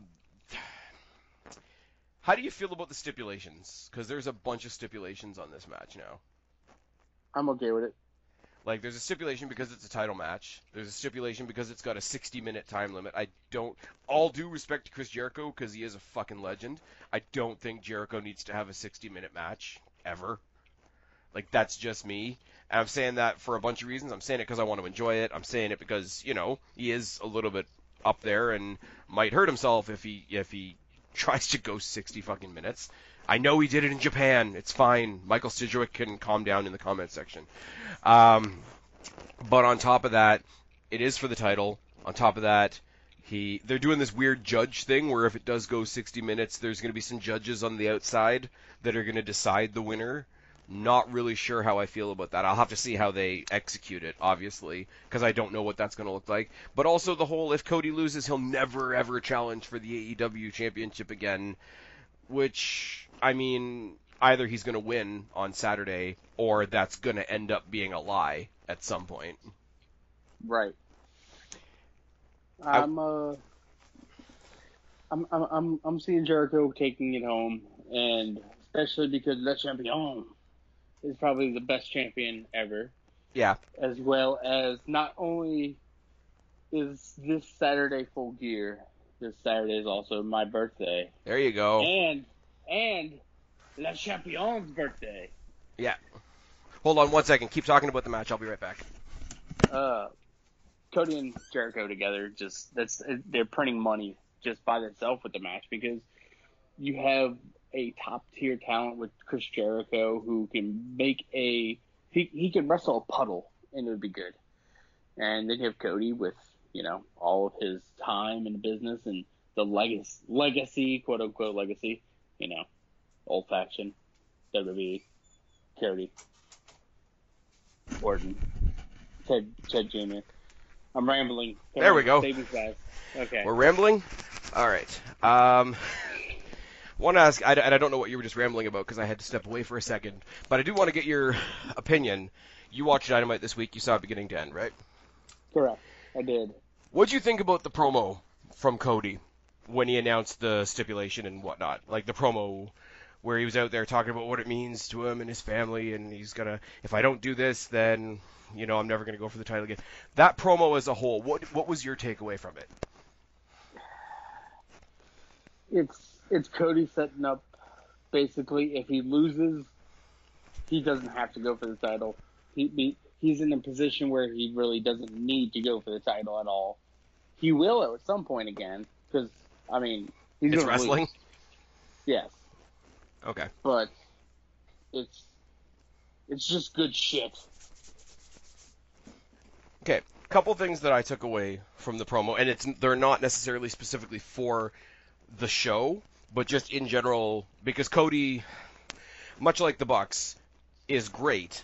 do you feel about the stipulations? Because there's a bunch of stipulations on this match now. I'm okay with it. Like, there's a stipulation because it's a title match. There's a stipulation because it's got a 60-minute time limit. All due respect to Chris Jericho, because he is a fucking legend, I don't think Jericho needs to have a 60-minute match, ever. Like, that's just me. And I'm saying that for a bunch of reasons. I'm saying it because I want to enjoy it. I'm saying it because, you know, he is a little bit up there and might hurt himself if he tries to go 60 fucking minutes. I know he did it in Japan. It's fine. Michael Sidgwick can calm down in the comment section. But on top of that, it is for the title. On top of that, they're doing this weird judge thing where if it does go 60 minutes, there's going to be some judges on the outside that are going to decide the winner. Not really sure how I feel about that. I'll have to see how they execute it, obviously, because I don't know what that's going to look like. But also the whole, if Cody loses, he'll never, ever challenge for the AEW championship again, which, I mean, either he's going to win on Saturday, or that's going to end up being a lie at some point. Right. I'm seeing Jericho taking it home, and especially because Le Champion is probably the best champion ever. Yeah. As well as, not only is this Saturday Full Gear, this Saturday is also my birthday. There you go. And Le Champion's birthday. Yeah. Hold on one second. Keep talking about the match. I'll be right back. Cody and Jericho together, they're printing money just by themselves with the match, because you have a top-tier talent with Chris Jericho who can make he can wrestle a puddle, and it would be good. And then you have Cody with, you know, all of his time in the business and the legacy, quote-unquote legacy, you know, old-fashioned, WWE, Cody, Orton, Ted Jr. I'm rambling. There we go. Okay. We're rambling? All right. Want to ask, and I don't know what you were just rambling about because I had to step away for a second, but I do want to get your opinion. You watched Dynamite this week. You saw it beginning to end, right? Correct. I did. What'd you think about the promo from Cody when he announced the stipulation and whatnot? Like the promo where he was out there talking about what it means to him and his family, and he's going to, if I don't do this, then, you know, I'm never going to go for the title again. That promo as a whole, what was your takeaway from it? It's Cody setting up, basically, if he loses, he doesn't have to go for the title. He's in a position where he really doesn't need to go for the title at all. He will at some point again, because, I mean, he's going to lose. It's wrestling? Yes. Okay. But it's just good shit. Okay, couple things that I took away from the promo, and they're not necessarily specifically for the show, but just in general, because Cody, much like the Bucks, is great,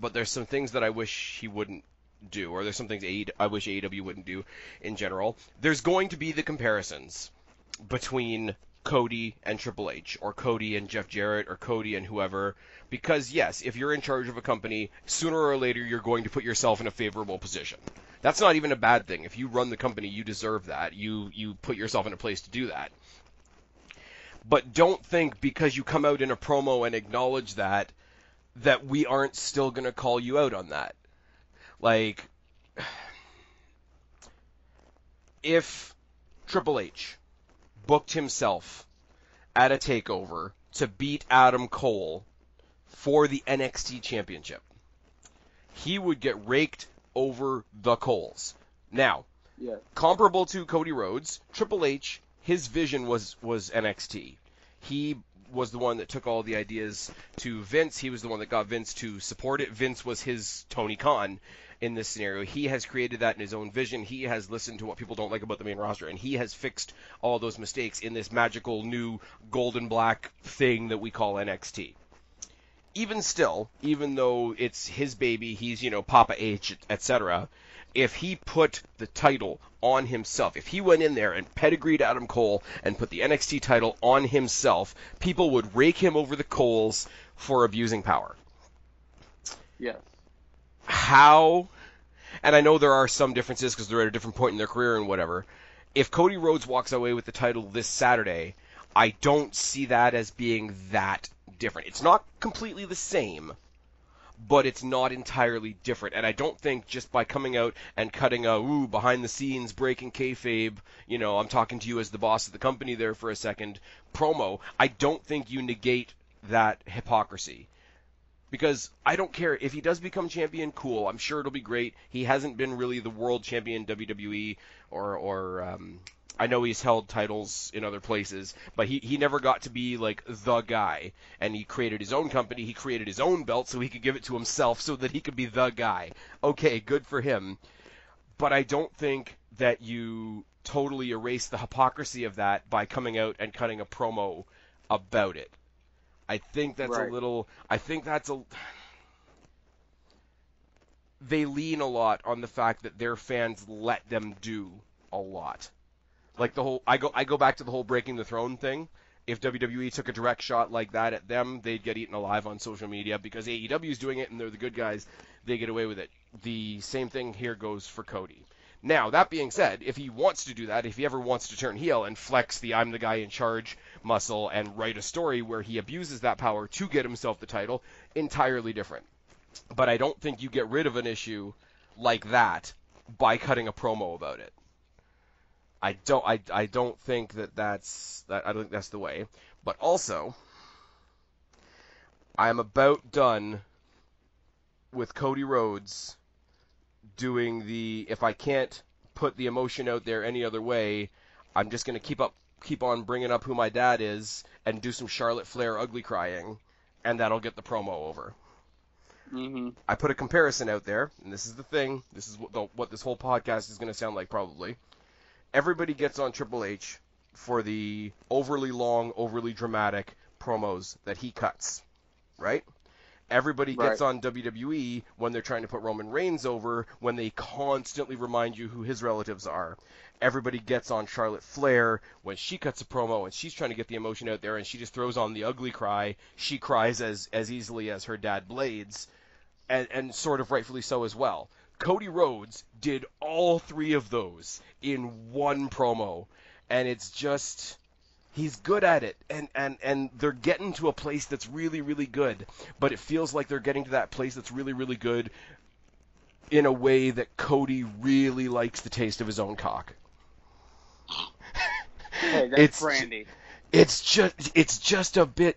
but there's some things that I wish he wouldn't do, or there's some things I wish AEW wouldn't do in general. There's going to be the comparisons between Cody and Triple H, or Cody and Jeff Jarrett, or Cody and whoever, because yes, if you're in charge of a company, sooner or later you're going to put yourself in a favorable position. That's not even a bad thing. If you run the company, you deserve that. You put yourself in a place to do that. But don't think because you come out in a promo and acknowledge that, that we aren't still going to call you out on that. Like, if Triple H booked himself at a takeover to beat Adam Cole for the NXT Championship, he would get raked over the coals. Now, yeah, comparable to Cody Rhodes, Triple H, his vision was NXT. He was the one that took all the ideas to Vince. He was the one that got Vince to support it. Vince was his Tony Khan in this scenario. He has created that in his own vision. He has listened to what people don't like about the main roster, and he has fixed all those mistakes in this magical new golden black thing that we call NXT. Even still, even though it's his baby, he's, you know, Papa H, etc., if he put the title on himself, if he went in there and pedigreed Adam Cole and put the NXT title on himself, people would rake him over the coals for abusing power. Yes. How, and I know there are some differences because they're at a different point in their career and whatever, if Cody Rhodes walks away with the title this Saturday, I don't see that as being that different. It's not completely the same, but it's not entirely different. And I don't think just by coming out and cutting a, ooh, behind the scenes, breaking kayfabe, you know, I'm talking to you as the boss of the company there for a second, promo, I don't think you negate that hypocrisy. Because I don't care. If he does become champion, cool. I'm sure it'll be great. He hasn't been really the world champion WWE, or I know he's held titles in other places, but he never got to be, like, the guy. And he created his own company. He created his own belt so he could give it to himself so that he could be the guy. Okay, good for him. But I don't think that you totally erase the hypocrisy of that by coming out and cutting a promo about it. I think that's right. They lean a lot on the fact that their fans let them do a lot. Like the whole, I go back to the whole Breaking the Throne thing. If WWE took a direct shot like that at them, they'd get eaten alive on social media because AEW's doing it and they're the good guys. They get away with it. The same thing here goes for Cody. Now, that being said, if he wants to do that, if he ever wants to turn heel and flex the I'm the guy in charge muscle and write a story where he abuses that power to get himself the title, entirely different. But I don't think you get rid of an issue like that by cutting a promo about it. I don't think that's the way. But also, I am about done with Cody Rhodes doing the, if I can't put the emotion out there any other way, I'm just going to keep on bringing up who my dad is and do some Charlotte Flair ugly crying, and that'll get the promo over. Mm-hmm. I put a comparison out there, and this is the thing. This is what this whole podcast is going to sound like probably. Everybody gets on Triple H for the overly long, overly dramatic promos that he cuts, right? Everybody gets on WWE when they're trying to put Roman Reigns over, when they constantly remind you who his relatives are. Everybody gets on Charlotte Flair when she cuts a promo and she's trying to get the emotion out there and she just throws on the ugly cry. She cries as easily as her dad Blades, and sort of rightfully so as well. Cody Rhodes did all three of those in one promo, and it's just... he's good at it, and they're getting to a place that's really, really good, but it feels like they're getting to that place that's really, really good in a way that Cody really likes the taste of his own cock. Hey, that's Brandy. It's just a bit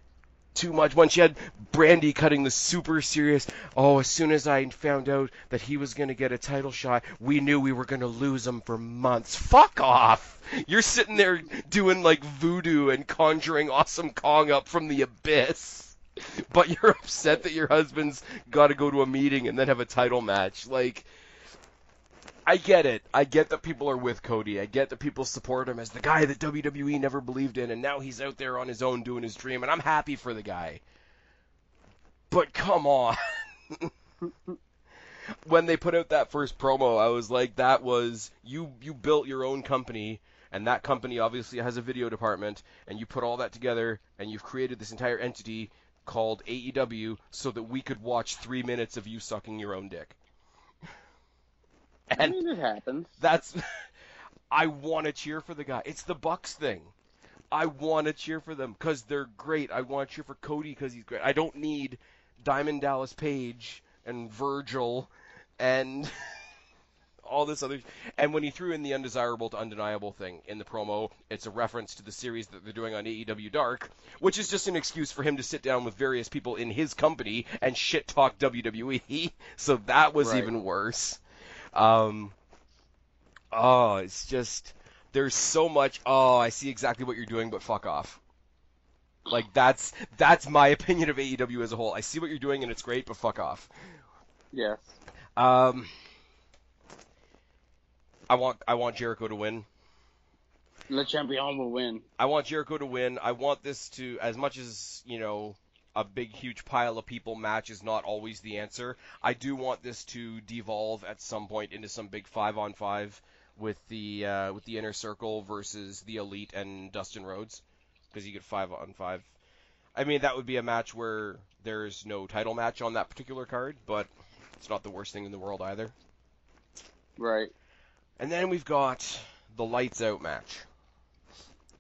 too much. When she had Brandy cutting the super serious, as soon as I found out that he was going to get a title shot, we knew we were going to lose him for months. Fuck off! You're sitting there doing, like, voodoo and conjuring Awesome Kong up from the abyss, but you're upset that your husband's got to go to a meeting and then have a title match. Like, I get it. I get that people are with Cody. I get that people support him as the guy that WWE never believed in, and now he's out there on his own doing his dream, and I'm happy for the guy. But come on. When they put out that first promo, I was like, that was... You built your own company, and that company obviously has a video department, and you put all that together, and you've created this entire entity called AEW so that we could watch 3 minutes of you sucking your own dick. And I mean, it happens. That's... I want to cheer for the guy. It's the Bucks thing. I want to cheer for them because they're great. I want to cheer for Cody because he's great. I don't need Diamond Dallas Page and Virgil and all this other... And when he threw in the Undesirable to Undeniable thing in the promo, it's a reference to the series that they're doing on AEW Dark, which is just an excuse for him to sit down with various people in his company and shit-talk WWE. So that was even worse. Oh, it's just... There's so much, oh, I see exactly what you're doing, but fuck off. Like, that's my opinion of AEW as a whole. I see what you're doing, and it's great, but fuck off. Yes. I want Jericho to win. Le Champion will win. I want Jericho to win. I want this to, as much as, you know, a big, huge pile of people match is not always the answer, I do want this to devolve at some point into some big 5-on-5 with the Inner Circle versus the Elite and Dustin Rhodes, because you get 5-on-5. I mean, that would be a match where there's no title match on that particular card, but it's not the worst thing in the world either. Right. And then we've got the Lights Out match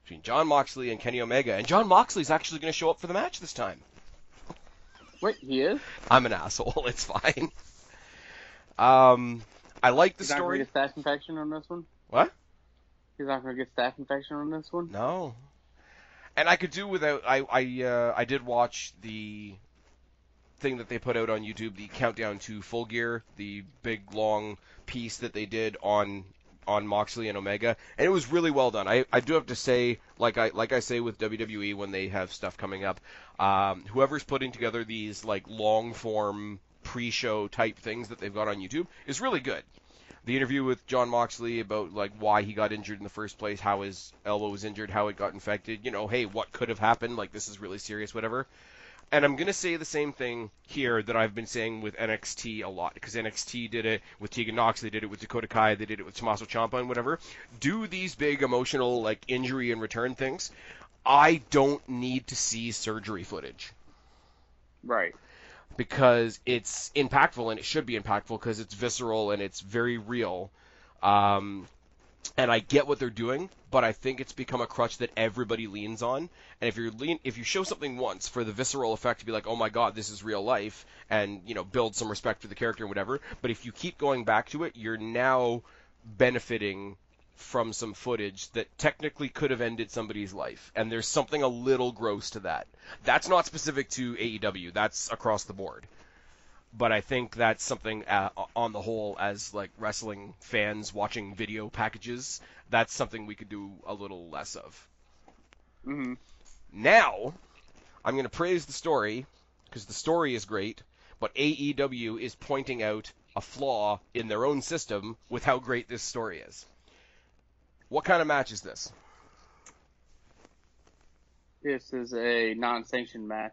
between John Moxley and Kenny Omega, and John Moxley's actually going to show up for the match this time. Wait, he is? I'm an asshole. It's fine. I like the story. He's not going to get staph infection on this one? What? He's not going to get staph infection on this one? No. And I could do without... I did watch the thing that they put out on YouTube, the countdown to Full Gear, the big, long piece that they did on Moxley and Omega, and it was really well done. I do have to say, like I say with WWE when they have stuff coming up, whoever's putting together these, like, long-form... pre-show type things that they've got on YouTube is really good. The interview with John Moxley about like why he got injured in the first place, how his elbow was injured, how it got infected, you know, hey, what could have happened, like this is really serious, whatever. And I'm going to say the same thing here that I've been saying with NXT a lot, because NXT did it with Tegan Nox, they did it with Dakota Kai, they did it with Tommaso Ciampa and whatever. Do these big emotional like injury and return things. I don't need to see surgery footage. Right. Because it's impactful, and it should be impactful because it's visceral and it's very real. And I get what they're doing, but I think it's become a crutch that everybody leans on. And if you show something once for the visceral effect to be like, oh my god, this is real life, and you know, build some respect for the character and whatever. But if you keep going back to it, you're now benefiting from some footage that technically could have ended somebody's life, and there's something a little gross to that. That's not specific to AEW, that's across the board. But I think that's something on the whole, as like wrestling fans watching video packages, that's something we could do a little less of. Mm-hmm. Now, I'm going to praise the story, because the story is great, but AEW is pointing out a flaw in their own system with how great this story is. What kind of match is this? This is a non-sanctioned match.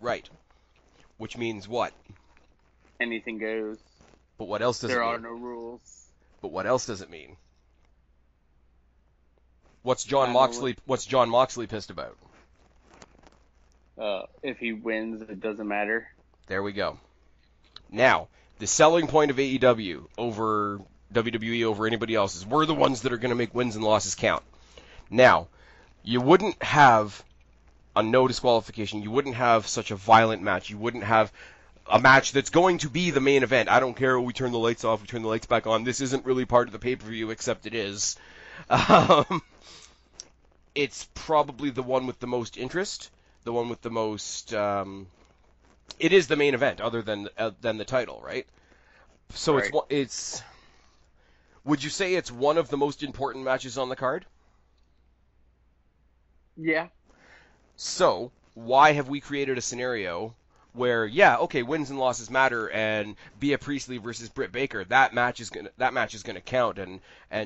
Right. Which means what? Anything goes. But what else does it mean? There are no rules. But what else does it mean? What's John Moxley pissed about? If he wins, it doesn't matter. There we go. Now, the selling point of AEW over... WWE over anybody else's. We're the ones that are going to make wins and losses count. Now, you wouldn't have a no disqualification. You wouldn't have such a violent match. You wouldn't have a match that's going to be the main event. I don't care. We turn the lights off. We turn the lights back on. This isn't really part of the pay-per-view, except it is. It's probably the one with the most interest. The one with the most... it is the main event, other than the title, right? So right. It's... Would you say it's one of the most important matches on the card? Yeah. So, why have we created a scenario where, yeah, okay, wins and losses matter, and Bea Priestley versus Britt Baker, that match is gonna count, and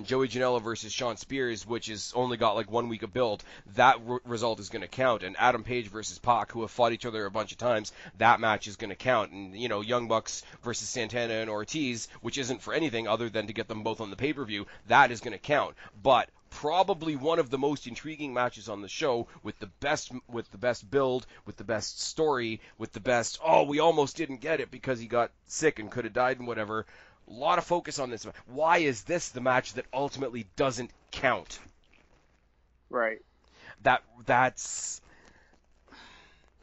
Joey Janela versus Sean Spears, which is only got like 1 week of build, that result is gonna count, and Adam Page versus Pac, who have fought each other a bunch of times, that match is gonna count, and you know, Young Bucks versus Santana and Ortiz, which isn't for anything other than to get them both on the pay-per-view, that is gonna count, but probably one of the most intriguing matches on the show, with the best build, with the best story, with the best, oh, we almost didn't get it because he got sick and could have died and whatever. A lot of focus on this. Why is this the match that ultimately doesn't count? Right. That's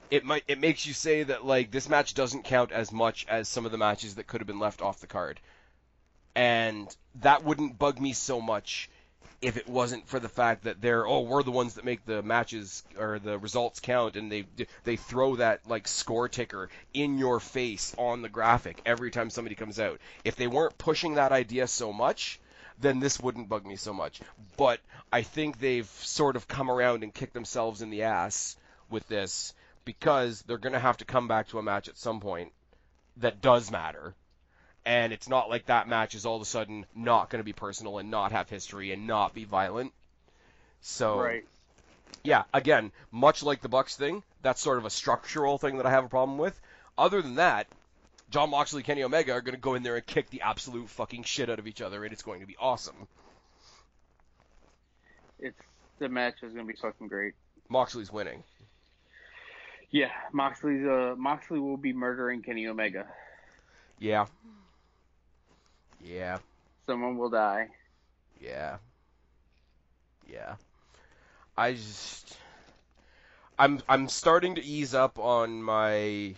it makes you say that, like, this match doesn't count as much as some of the matches that could have been left off the card. And that wouldn't bug me so much if it wasn't for the fact that we're the ones that make the matches or the results count, and they throw that, like, score ticker in your face on the graphic every time somebody comes out. If they weren't pushing that idea so much, then this wouldn't bug me so much. But I think they've sort of come around and kicked themselves in the ass with this, because they're going to have to come back to a match at some point that does matter. And it's not like that match is all of a sudden not going to be personal and not have history and not be violent. So, right. Yeah, again, much like the Bucks thing, that's sort of a structural thing that I have a problem with. Other than that, John Moxley, Kenny Omega are going to go in there and kick the absolute fucking shit out of each other, and it's going to be awesome. The match is going to be fucking great. Moxley's winning. Yeah, Moxley will be murdering Kenny Omega. Yeah. Yeah. Someone will die. Yeah. Yeah. I'm starting to ease up on my,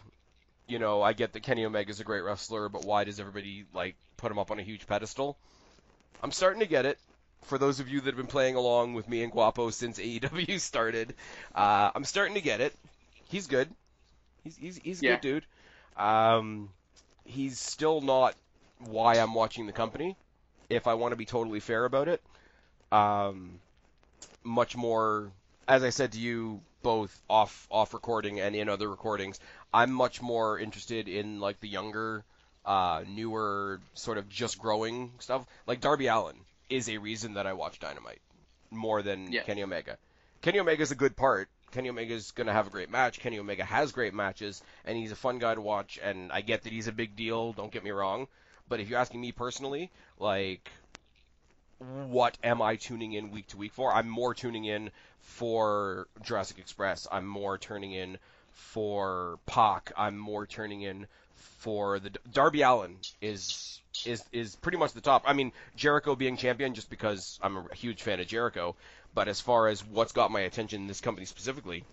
you know, I get that Kenny Omega's a great wrestler, but why does everybody, like, put him up on a huge pedestal? I'm starting to get it. For those of you that have been playing along with me and Guapo since AEW started, I'm starting to get it. He's good. He's a good dude. He's still not why I'm watching the company, if I want to be totally fair about it. Much more, as I said to you, both off recording and in other recordings, I'm much more interested in, like, the younger, newer, sort of just growing stuff. Like, Darby Allin is a reason that I watch Dynamite more than Kenny Omega. Kenny Omega's a good part. Kenny Omega's going to have a great match. Kenny Omega has great matches, and he's a fun guy to watch, and I get that he's a big deal, don't get me wrong. But if you're asking me personally, like, what am I tuning in week to week for? I'm more tuning in for Jurassic Express. I'm more turning in for Pac. I'm more turning in for the Darby Allin is pretty much the top. I mean, Jericho being champion just because I'm a huge fan of Jericho, but as far as what's got my attention in this company specifically,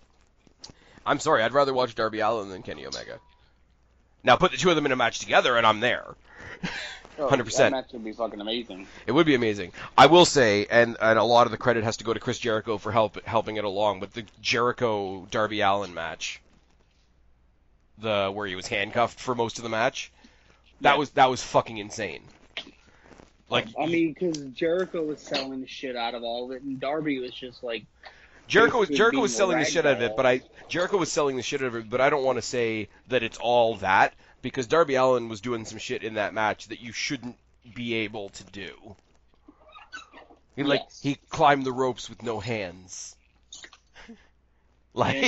I'm sorry, I'd rather watch Darby Allin than Kenny Omega. Now put the two of them in a match together and I'm there. 100%. That match would be fucking amazing. It would be amazing. I will say, and a lot of the credit has to go to Chris Jericho for helping it along, but the Jericho Darby Allin match, where he was handcuffed for most of the match, that was fucking insane. Like, I mean, because Jericho was selling the shit out of all of it, and Darby was just like, Jericho was selling the shit out of it, but I don't want to say that it's all that, because Darby Allin was doing some shit in that match that you shouldn't be able to do. He climbed the ropes with no hands. Like, he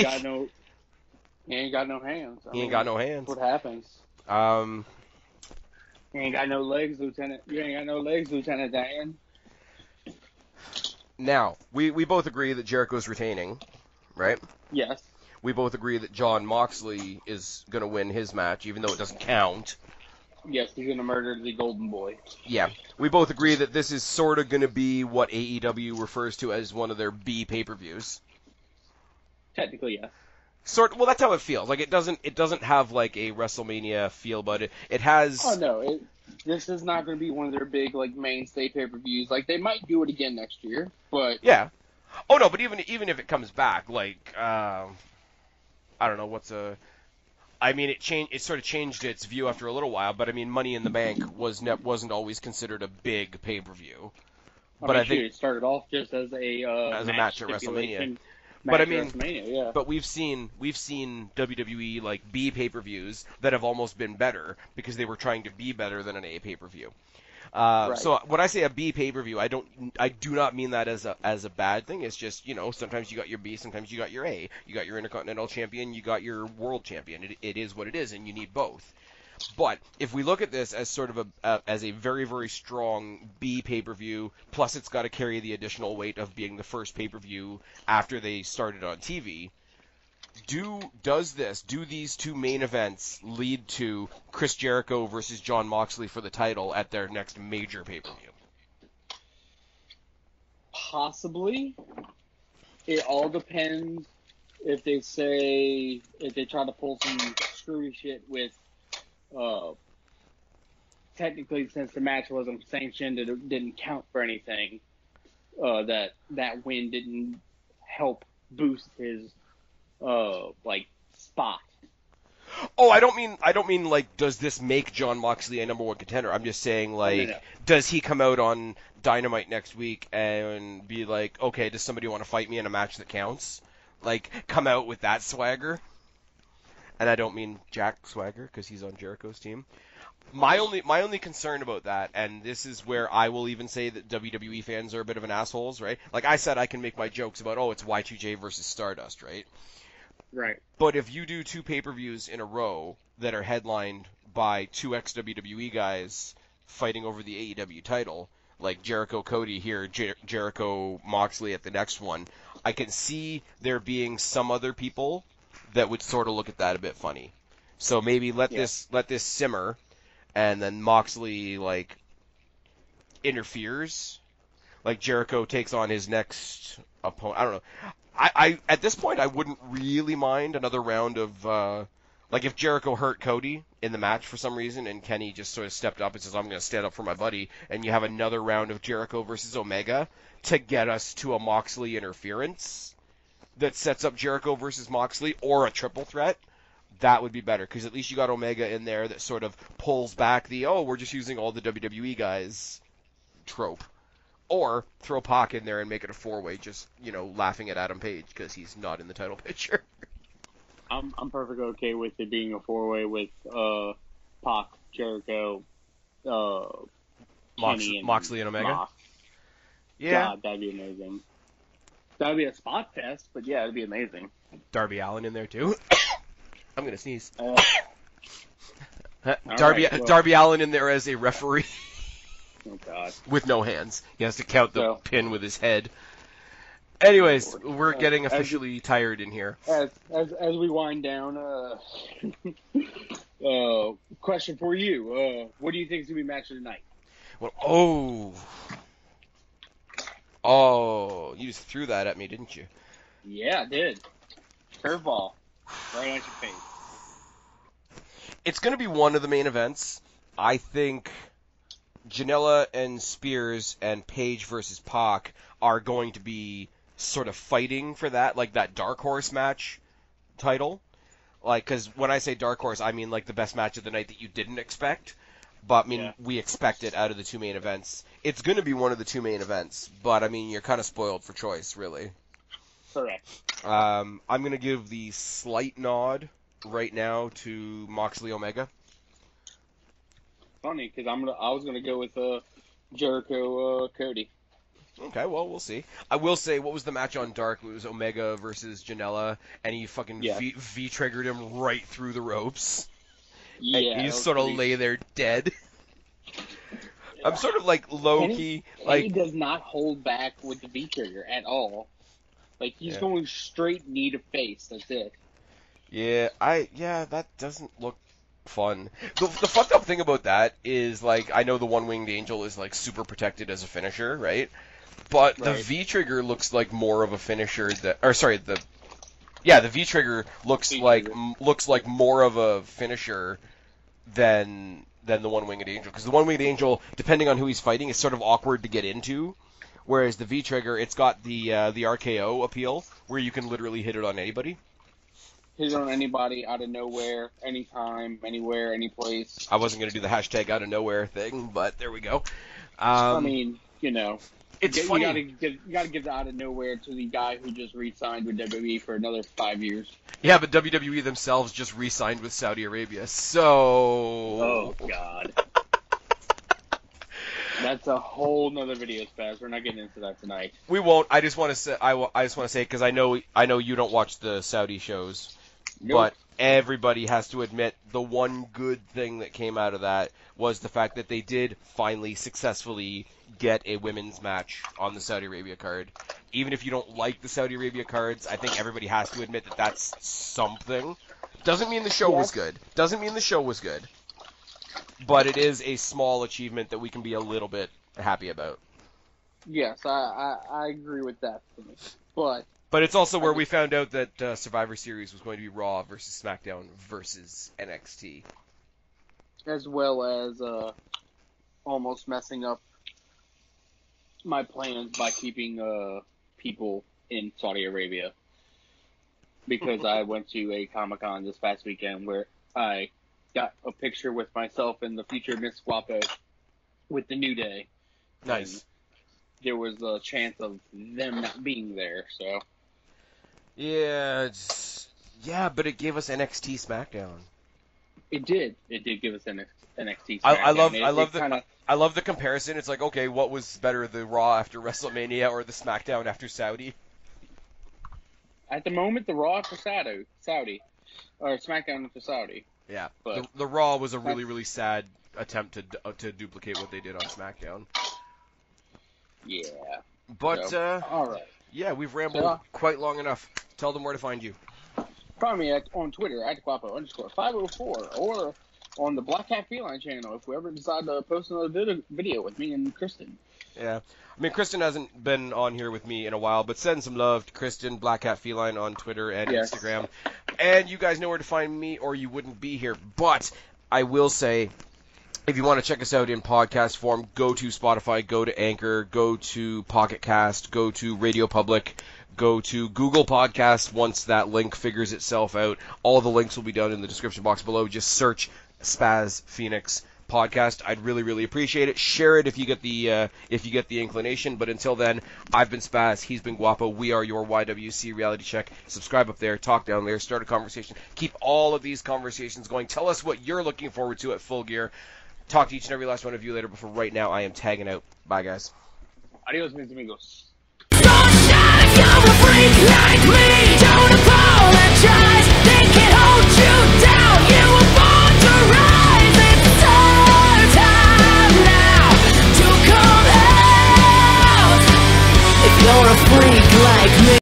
ain't got no hands. I mean, what happens? You ain't got no legs, Lieutenant. You ain't got no legs, Lieutenant Dan. Now, we both agree that Jericho's retaining, right? Yes. We both agree that John Moxley is going to win his match, even though it doesn't count. Yes, he's going to murder the Golden Boy. Yeah. We both agree that this is sort of going to be what AEW refers to as one of their B pay-per-views. Technically, yes. Well, that's how it feels. Like, it doesn't have, like, a WrestleMania feel, but it has... Oh, no. This is not going to be one of their big, like, mainstay pay-per-views. Like, they might do it again next year, but... Yeah. Oh, no, but even if it comes back, like, I don't know, I mean, it sort of changed its view after a little while, but, I mean, Money in the Bank wasn't always considered a big pay-per-view. But I think... It started off just as a match at WrestleMania. But I mean, but we've seen WWE, like, B pay-per-views that have almost been better because they were trying to be better than an A pay-per-view. Right. So when I say a B pay-per-view, I do not mean that as a bad thing. It's just, you know, sometimes you got your B, sometimes you got your A. You got your Intercontinental Champion, you got your World Champion. It is what it is, and you need both. But if we look at this as sort of as a very, very strong B pay-per-view, plus it's got to carry the additional weight of being the first pay-per-view after they started on TV, do these two main events lead to Chris Jericho versus John Moxley for the title at their next major pay-per-view? Possibly. It all depends if they say, if they try to pull some screwy shit with, technically since the match wasn't sanctioned, it didn't count for anything, that win didn't help boost his, like, spot. Oh, I don't mean like, does this make John Moxley a number one contender? I'm just saying, like, no. Does he come out on Dynamite next week and be like, okay, does somebody want to fight me in a match that counts? Like, come out with that swagger? And I don't mean Jack Swagger, because he's on Jericho's team. My only concern about that, and this is where I will even say that WWE fans are a bit of an assholes, right? Like I said, I can make my jokes about, oh, it's Y2J versus Stardust, right? Right. But if you do two pay-per-views in a row that are headlined by two ex-WWE guys fighting over the AEW title, like Jericho Cody here, Jericho Moxley at the next one, I can see there being some other people that would sort of look at that a bit funny. So maybe let this simmer, and then Moxley, like, interferes. Like, Jericho takes on his next opponent. I don't know. I at this point, I wouldn't really mind another round of, like, if Jericho hurt Cody in the match for some reason, and Kenny just sort of stepped up and says, I'm going to stand up for my buddy, and you have another round of Jericho versus Omega to get us to a Moxley interference that sets up Jericho versus Moxley, or a triple threat, that would be better, because at least you got Omega in there that sort of pulls back the, oh, we're just using all the WWE guys trope. Or throw Pac in there and make it a four-way, just, you know, laughing at Adam Page because he's not in the title picture. I'm perfectly okay with it being a four-way with Pac, Jericho, Moxley and Omega. Mox. Yeah, God, that'd be amazing. That'd be a spot fest, but yeah, it'd be amazing. Darby Allin in there too. I'm gonna sneeze. Darby Allin in there as a referee. Oh, God. With no hands. He has to count the pin with his head. Anyways, we're getting officially tired in here. As we wind down, question for you. What do you think is going to be match of the night? Well, Oh, you just threw that at me, didn't you? Yeah, I did. Curveball. Right on your face. It's going to be one of the main events. I think Janela and Spears and Page versus Pac are going to be sort of fighting for that, like that Dark Horse match title. Like, because when I say Dark Horse, I mean like the best match of the night that you didn't expect. But, I mean, we expect it out of the two main events. It's going to be one of the two main events, but, I mean, you're kind of spoiled for choice, really. Correct. I'm going to give the slight nod right now to Moxley Omega. Funny, because I was gonna go with Jericho Cody. Okay, well, we'll see. I will say, what was the match on Dark? It was Omega versus Janela, and he fucking V-triggered him right through the ropes. Yeah, and he just sort of lay there dead. I'm sort of like low-key. Like, he does not hold back with the V-trigger at all. Like, he's going straight knee to face. That's it. Yeah, that doesn't look fun. The fucked up thing about that is, like, I know the one-winged angel is, like, super protected as a finisher, right? But the V-trigger looks like more of a finisher that, or sorry, the V-trigger looks like more of a finisher than the one-winged angel, because the one-winged angel, depending on who he's fighting, is sort of awkward to get into, whereas the V-trigger, it's got the RKO appeal, where you can literally hit it on anybody. Hit on anybody, out of nowhere, anytime, anywhere, any place. I wasn't going to do the hashtag out of nowhere thing, but there we go. I mean, you know, it's funny. You got to give the out of nowhere to the guy who just re-signed with WWE for another 5 years. Yeah, but WWE themselves just re-signed with Saudi Arabia, so... Oh, God. That's a whole nother video, Spaz. We're not getting into that tonight. We won't. I just want to say, because I know you don't watch the Saudi shows. Nope. But everybody has to admit the one good thing that came out of that was the fact that they did finally successfully get a women's match on the Saudi Arabia card. Even if you don't like the Saudi Arabia cards, I think everybody has to admit that that's something. Doesn't mean the show was good. But it is a small achievement that we can be a little bit happy about. Yes, I agree with that. But But it's also where we found out that Survivor Series was going to be Raw versus SmackDown versus NXT. As well as almost messing up my plans by keeping people in Saudi Arabia. Because I went to a Comic-Con this past weekend where I got a picture with myself and the future Miss Guapo with the New Day. Nice. And there was a chance of them not being there, so... Yeah, but it gave us NXT SmackDown. It did. It did give us NXT SmackDown. I love the comparison. It's like, okay, what was better, the Raw after WrestleMania or the SmackDown after Saudi? At the moment, the Raw for Saudi, or SmackDown for Saudi. Yeah, but the Raw was a really, really sad attempt to duplicate what they did on SmackDown. Yeah. But, so, all right. Yeah, we've rambled quite long enough. Tell them where to find you. Find me on Twitter, at Guapo _504, or on the Black Cat Feline channel, if we ever decide to post another video with me and Kristen. Yeah. I mean, Kristen hasn't been on here with me in a while, but send some love to Kristen, Black Cat Feline on Twitter and Instagram. And you guys know where to find me, or you wouldn't be here. But I will say, if you want to check us out in podcast form, go to Spotify, go to Anchor, go to Pocket Cast, go to Radio Public, go to Google Podcasts. Once that link figures itself out, all the links will be down in the description box below. Just search Spaz Phoenix Podcast. I'd really, really appreciate it. Share it if you get the inclination. But until then, I've been Spaz. He's been Guapo. We are your YWC Reality Check. Subscribe up there. Talk down there. Start a conversation. Keep all of these conversations going. Tell us what you're looking forward to at Full Gear. Talk to each and every last one of you later. But for right now, I am tagging out. Bye, guys. Adios, mis amigos.